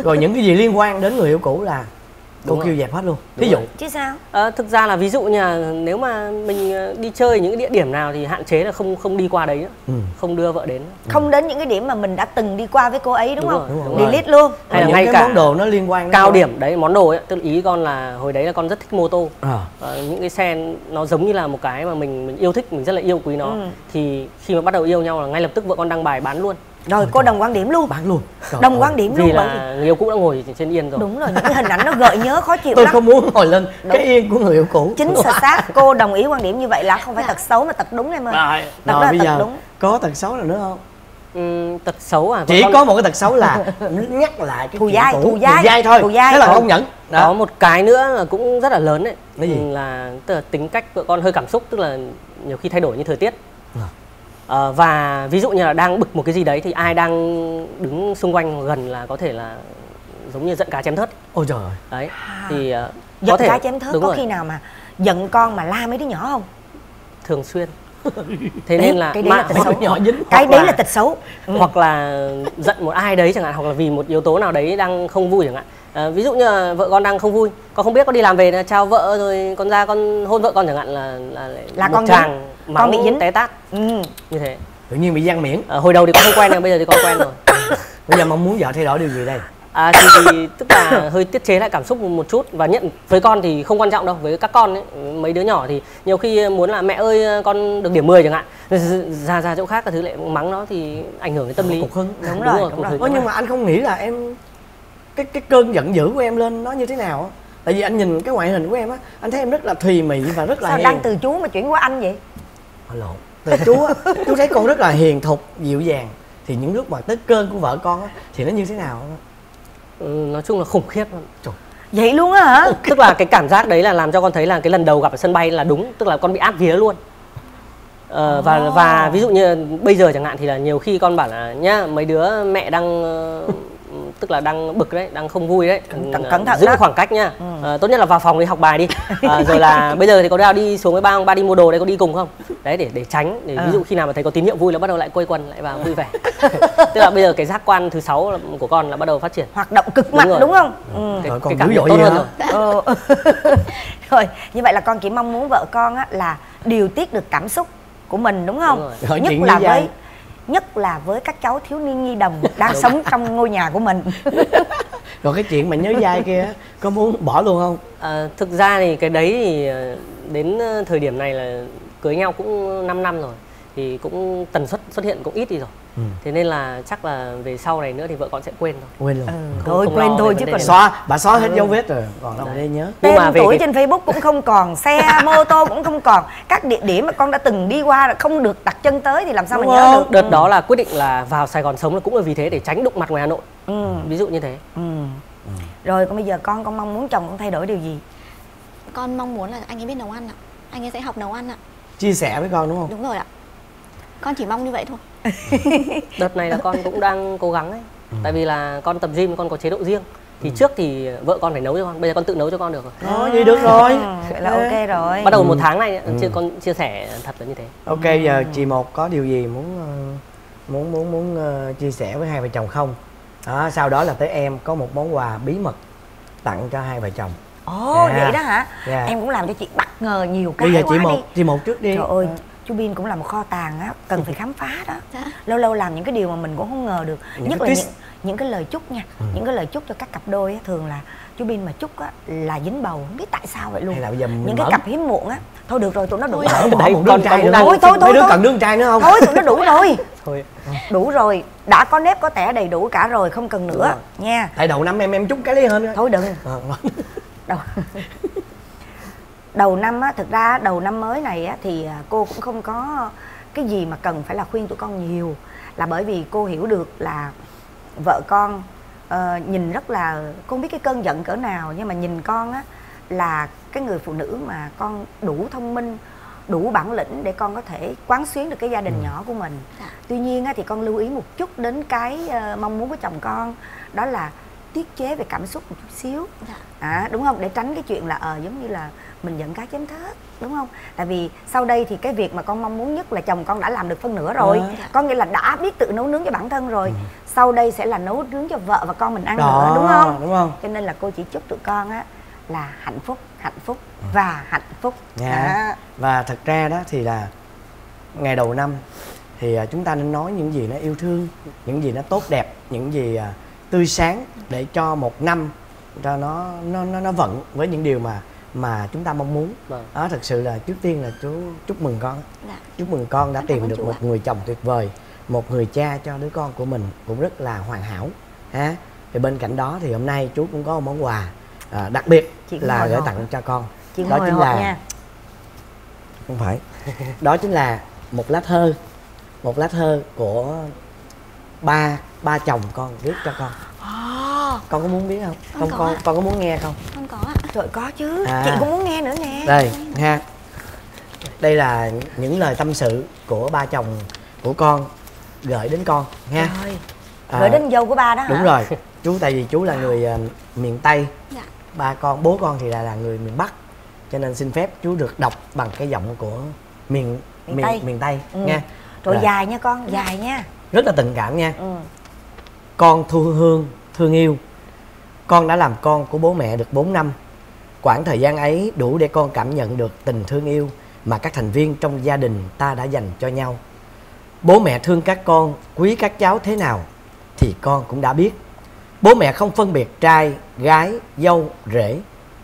Rồi những cái gì liên quan đến người yêu cũ là cô kêu dẹp hết luôn. Ví dụ chứ sao? Thực ra là ví dụ như là nếu mà mình đi chơi những cái địa điểm nào thì hạn chế là không đi qua đấy nữa. Không đưa vợ đến. Không đến những cái điểm mà mình đã từng đi qua với cô ấy đúng không? Delete luôn. Hay là ngay cả món đồ nó liên quan cao điểm đấy, món đồ ấy, tức ý con là hồi đấy là con rất thích mô tô. Những cái xe nó giống như là một cái mà mình yêu thích, mình rất là yêu quý nó. Thì khi mà bắt đầu yêu nhau là ngay lập tức vợ con đăng bài bán luôn. Rồi cô đồng quan điểm luôn. Bán luôn. Đồng quan điểm luôn. Vì là người yêu cũ đã ngồi trên yên rồi. Đúng rồi, những cái hình ảnh nó gợi nhớ khó chịu lắm. Tôi không muốn ngồi lên cái yên của người yêu cũ. Chính xác, cô đồng ý quan điểm như vậy là không phải tật xấu mà tật đúng em ơi. Tật đúng. Có tật xấu nào nữa không? tật xấu à? Chỉ có một cái tật xấu là nhắc lại cái thù dai thôi. Thế là không nhẫn. Có một cái nữa là cũng rất là lớn đấy. Cái gì? Là tính cách vợ con hơi cảm xúc, tức là nhiều khi thay đổi như thời tiết. Và ví dụ như là đang bực một cái gì đấy thì ai đang đứng xung quanh gần là có thể là giống như giận cá chém thớt. Ôi trời ơi. Đấy. Thì giận cá chém thớt. Có khi nào mà giận con mà la mấy đứa nhỏ không? Thường xuyên. Thế nên là cái đấy là tật xấu. Nhỏ dính. Cái đấy là tật xấu. Hoặc là giận một ai đấy chẳng hạn, hoặc là vì một yếu tố nào đấy đang không vui chẳng hạn. Ví dụ như là vợ con đang không vui, con không biết, con đi làm về là chào vợ rồi con ra con hôn vợ con chẳng hạn, là con chàng con bị dính té tát. Như thế. Tự nhiên bị giăng miệng. Hồi đầu thì con không quen nhưng bây giờ thì con quen rồi. Bây giờ mong muốn vợ thay đổi điều gì đây? Thì tức là hơi tiết chế lại cảm xúc một chút. Và nhận với con thì không quan trọng đâu. Với các con ấy, mấy đứa nhỏ thì nhiều khi muốn là mẹ ơi con được điểm 10 chẳng hạn, ra chỗ khác cái thứ lại mắng nó thì ảnh hưởng đến tâm lý. Đúng rồi. Ủa, nhưng mà anh không nghĩ là em cái cơn giận dữ của em lên nó như thế nào á? Tại vì anh nhìn cái ngoại hình của em á, anh thấy em rất là thùy mị và rất là hiền. Sao đang từ chú mà chuyển qua anh vậy? Lộn. Từ chú á, chú thấy con rất là hiền thục, dịu dàng. Thì những lúc mà tới cơn của vợ con á, thì nó như thế nào á? Nói chung là khủng khiếp. Trời. Vậy luôn á hả? Tức là cái cảm giác đấy là làm cho con thấy là cái lần đầu gặp ở sân bay là đúng. Tức là con bị áp vía luôn. Và ví dụ như bây giờ chẳng hạn thì là nhiều khi con bảo là nhá, mấy đứa mẹ đang tức là đang bực đấy, đang không vui đấy, cẩn thận giữ khoảng cách nha. Tốt nhất là vào phòng đi học bài đi. Rồi là bây giờ thì có nào đi xuống với ba ông ba đi mua đồ đấy, có đi cùng không? Đấy, để tránh, để ví dụ khi nào mà thấy có tín hiệu vui là bắt đầu lại quây quần lại vào vui vẻ. Tức là bây giờ cái giác quan thứ 6 của con là bắt đầu phát triển, hoạt động cực mạnh, đúng không? Cái cảm giác tốt hơn rồi. Rồi, như vậy là con chỉ mong muốn vợ con á, là điều tiết được cảm xúc của mình, đúng không? Đúng. Nhất là với các cháu thiếu niên nhi đồng đang sống trong ngôi nhà của mình. Rồi cái chuyện mà nhớ dai kia có muốn bỏ luôn không? Thực ra thì cái đấy thì đến thời điểm này là cưới nhau cũng 5 năm rồi, thì cũng tần suất xuất hiện cũng ít đi rồi. Thế nên là chắc là về sau này nữa thì vợ con sẽ quên rồi. Quên luôn. Thôi quên thôi chứ còn xóa, bà xóa hết dấu vết rồi, còn đâu để nhớ. Tên tuổi trên Facebook cũng không còn, xe mô tô cũng không còn, các địa điểm mà con đã từng đi qua là không được đặt chân tới thì làm sao mà nhớ được. Đợt đó là quyết định là vào Sài Gòn sống là cũng là vì thế, để tránh đụng mặt ngoài Hà Nội. Ví dụ như thế. Rồi còn bây giờ con mong muốn chồng con thay đổi điều gì? Con mong muốn là anh ấy biết nấu ăn ạ. Anh ấy sẽ học nấu ăn ạ. Chia sẻ với con đúng không? Đúng rồi ạ. Con chỉ mong như vậy thôi. Đợt này là con cũng đang cố gắng ấy. Tại vì là con tập gym, con có chế độ riêng. Thì trước thì vợ con phải nấu cho con, bây giờ con tự nấu cho con được rồi. Vậy được rồi. Vậy là ok rồi. Bắt đầu 1 tháng này con chia sẻ thật là như thế. Ok, giờ chị Một có điều gì muốn chia sẻ với hai vợ chồng không? Đó, sau đó là tới em có một món quà bí mật tặng cho hai vợ chồng. Vậy đó hả? Em cũng làm cho chị bất ngờ nhiều cái. Bây giờ chị Một trước đi. Trời ơi, chú Bin cũng là một kho tàng á, cần phải khám phá đó. Lâu lâu làm những cái điều mà mình cũng không ngờ được. Nhất là những cái lời chúc nha. Những cái lời chúc cho các cặp đôi á, thường là chú Bin mà chúc á là dính bầu, không biết tại sao vậy luôn. Những cái cặp hiếm muộn á, thôi được rồi tụi nó đủ rồi. Mấy đứa cần đứa con trai nữa không? Thôi tụi nó đủ rồi. Đủ rồi, đã có nếp có tẻ đầy đủ cả rồi, không cần nữa nha. Tại đầu năm em chúc cái lấy hơn. Thôi đừng. Đầu năm á, thực ra đầu năm mới này á, thì cô cũng không có cái gì mà cần phải là khuyên tụi con nhiều. Là bởi vì cô hiểu được là vợ con nhìn rất là, cô không biết cái cơn giận cỡ nào, nhưng mà nhìn con á, là cái người phụ nữ mà con đủ thông minh, đủ bản lĩnh để con có thể quán xuyến được cái gia đình nhỏ của mình. Tuy nhiên á, thì con lưu ý một chút đến cái mong muốn của chồng con. Đó là tiết chế về cảm xúc một chút xíu, đúng không? Để tránh cái chuyện là giống như là mình giận cá chém thớt, đúng không? Tại vì sau đây thì cái việc mà con mong muốn nhất là chồng con đã làm được phân nửa rồi. Có nghĩa là đã biết tự nấu nướng cho bản thân rồi. Sau đây sẽ là nấu nướng cho vợ và con mình ăn nữa, đúng không? Cho nên là cô chỉ chúc tụi con á là hạnh phúc và hạnh phúc. Và thật ra đó thì là ngày đầu năm thì chúng ta nên nói những gì nó yêu thương, những gì nó tốt đẹp, những gì tươi sáng để cho một năm cho nó vận với những điều mà chúng ta mong muốn. Đó, thật sự là trước tiên là chú chúc mừng con. Chúc mừng con đã tìm được một người chồng tuyệt vời, một người cha cho đứa con của mình cũng rất là hoàn hảo. Thì bên cạnh đó thì hôm nay chú cũng có một món quà đặc biệt là gửi tặng cho con. Đó chính là đó chính là một lá thơ của ba chồng con viết cho con. Con có muốn biết không? Con có muốn nghe không? Con có. Trời, có chứ. Chị cũng muốn nghe nữa nè. Đây ha. Đây là những lời tâm sự của ba chồng của con gửi đến con nha. Gửi đến dâu của ba đó hả? Đúng rồi. Chú tại vì chú là người miền Tây. Dạ. Bố con thì là người miền Bắc. Cho nên xin phép chú được đọc bằng cái giọng của miền Tây nha. Rồi dài nha con, dài nha. Rất là tình cảm nha. Con Thu Hương thương yêu, con đã làm con của bố mẹ được 4 năm. Quãng thời gian ấy đủ để con cảm nhận được tình thương yêu mà các thành viên trong gia đình ta đã dành cho nhau. Bố mẹ thương các con, quý các cháu thế nào thì con cũng đã biết. Bố mẹ không phân biệt trai, gái, dâu, rể,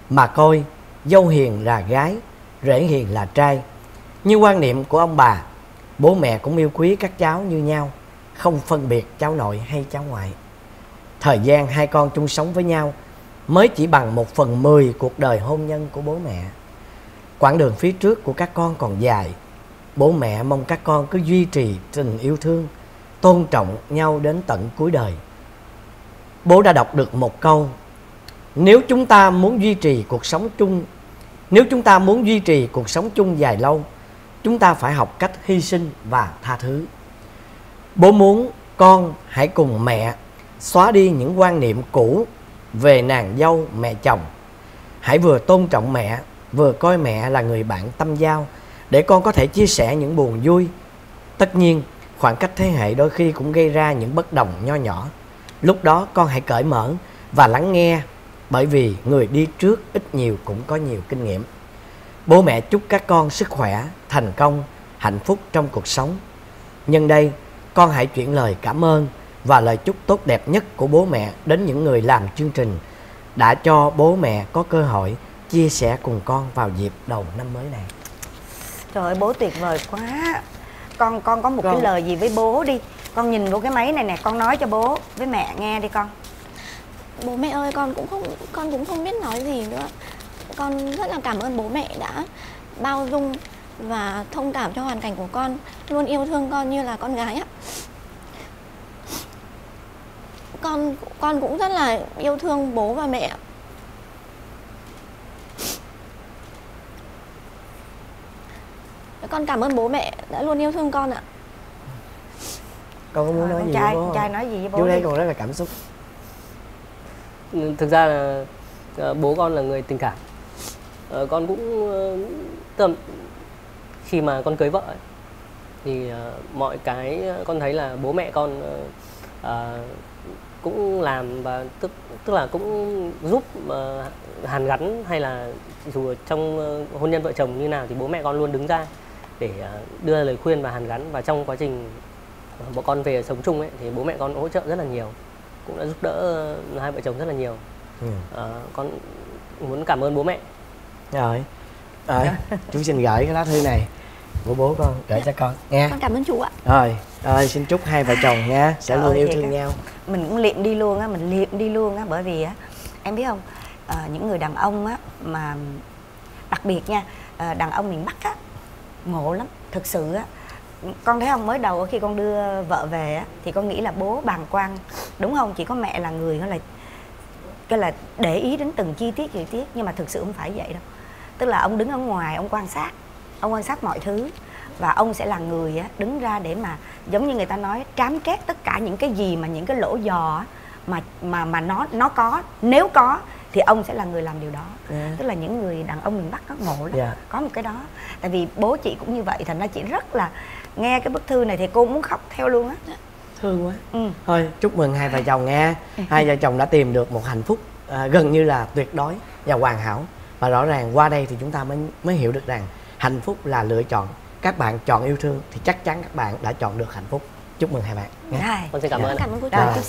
mà coi dâu hiền là gái, rể hiền là trai. Như quan niệm của ông bà, bố mẹ cũng yêu quý các cháu như nhau, không phân biệt cháu nội hay cháu ngoại. Thời gian hai con chung sống với nhau mới chỉ bằng 1/10 cuộc đời hôn nhân của bố mẹ. Quãng đường phía trước của các con còn dài. Bố mẹ mong các con cứ duy trì tình yêu thương, tôn trọng nhau đến tận cuối đời. Bố đã đọc được một câu: nếu chúng ta muốn duy trì cuộc sống chung, nếu chúng ta muốn duy trì cuộc sống chung dài lâu, chúng ta phải học cách hy sinh và tha thứ. Bố muốn con hãy cùng mẹ xóa đi những quan niệm cũ về nàng dâu mẹ chồng. Hãy vừa tôn trọng mẹ, vừa coi mẹ là người bạn tâm giao, để con có thể chia sẻ những buồn vui. Tất nhiên, khoảng cách thế hệ đôi khi cũng gây ra những bất đồng nho nhỏ. Lúc đó con hãy cởi mở và lắng nghe, bởi vì người đi trước ít nhiều cũng có nhiều kinh nghiệm. Bố mẹ chúc các con sức khỏe, thành công, hạnh phúc trong cuộc sống. Nhân đây, con hãy chuyển lời cảm ơn và lời chúc tốt đẹp nhất của bố mẹ đến những người làm chương trình đã cho bố mẹ có cơ hội chia sẻ cùng con vào dịp đầu năm mới này. Trời ơi, bố tuyệt vời quá. Con có một cái lời gì với bố đi. Con nhìn vô cái máy này nè, con nói cho bố với mẹ nghe đi con. Bố mẹ ơi, con cũng không biết nói gì nữa. Con rất là cảm ơn bố mẹ đã bao dung và thông cảm cho hoàn cảnh của con, luôn yêu thương con như là con gái á. Con cũng rất là yêu thương bố và mẹ. Con cảm ơn bố mẹ đã luôn yêu thương con ạ. Con có muốn nói gì với bố không? Trai nói gì với bố? Chú đây còn rất là cảm xúc. Thực ra là bố con là người tình cảm. Con cũng khi mà con cưới vợ ấy, thì mọi cái con thấy là bố mẹ con cũng làm, và tức là cũng giúp hàn gắn, hay là dù trong hôn nhân vợ chồng như nào thì bố mẹ con luôn đứng ra để đưa ra lời khuyên và hàn gắn. Và trong quá trình bọn con về sống chung ấy, thì bố mẹ con hỗ trợ rất là nhiều, cũng đã giúp đỡ hai vợ chồng rất là nhiều. Con muốn cảm ơn bố mẹ. Rồi chú xin gửi cái lá thư này của bố con gửi cho con nha. Con cảm ơn chú ạ. Rồi xin chúc hai vợ chồng nha sẽ luôn yêu thương nhau. Mình cũng liệm đi luôn á, bởi vì á, em biết không, những người đàn ông á, mà đặc biệt nha, đàn ông miền Bắc á, ngộ lắm thực sự á. Con thấy không, mới đầu khi con đưa vợ về á, thì con nghĩ là bố bàng quan, đúng không? Chỉ có mẹ là người cái là để ý đến từng chi tiết, nhưng mà thực sự không phải vậy đâu. Tức là ông đứng ở ngoài, ông quan sát mọi thứ, và ông sẽ là người á, đứng ra để mà giống như người ta nói trám trét tất cả những cái gì mà những cái lỗ dò mà nó có, nếu có thì ông sẽ là người làm điều đó. Tức là những người đàn ông miền Bắc nó ngộ lắm, có một cái đó. Tại vì bố chị cũng như vậy, thành ra chị rất là nghe cái bức thư này thì cô muốn khóc theo luôn á. Thương quá. Thôi chúc mừng hai vợ chồng nghe. Hai vợ chồng đã tìm được một hạnh phúc gần như là tuyệt đối và hoàn hảo. Và rõ ràng qua đây thì chúng ta mới hiểu được rằng hạnh phúc là lựa chọn. Các bạn chọn yêu thương thì chắc chắn các bạn đã chọn được hạnh phúc. Chúc mừng hai bạn. Con xin cảm ơn.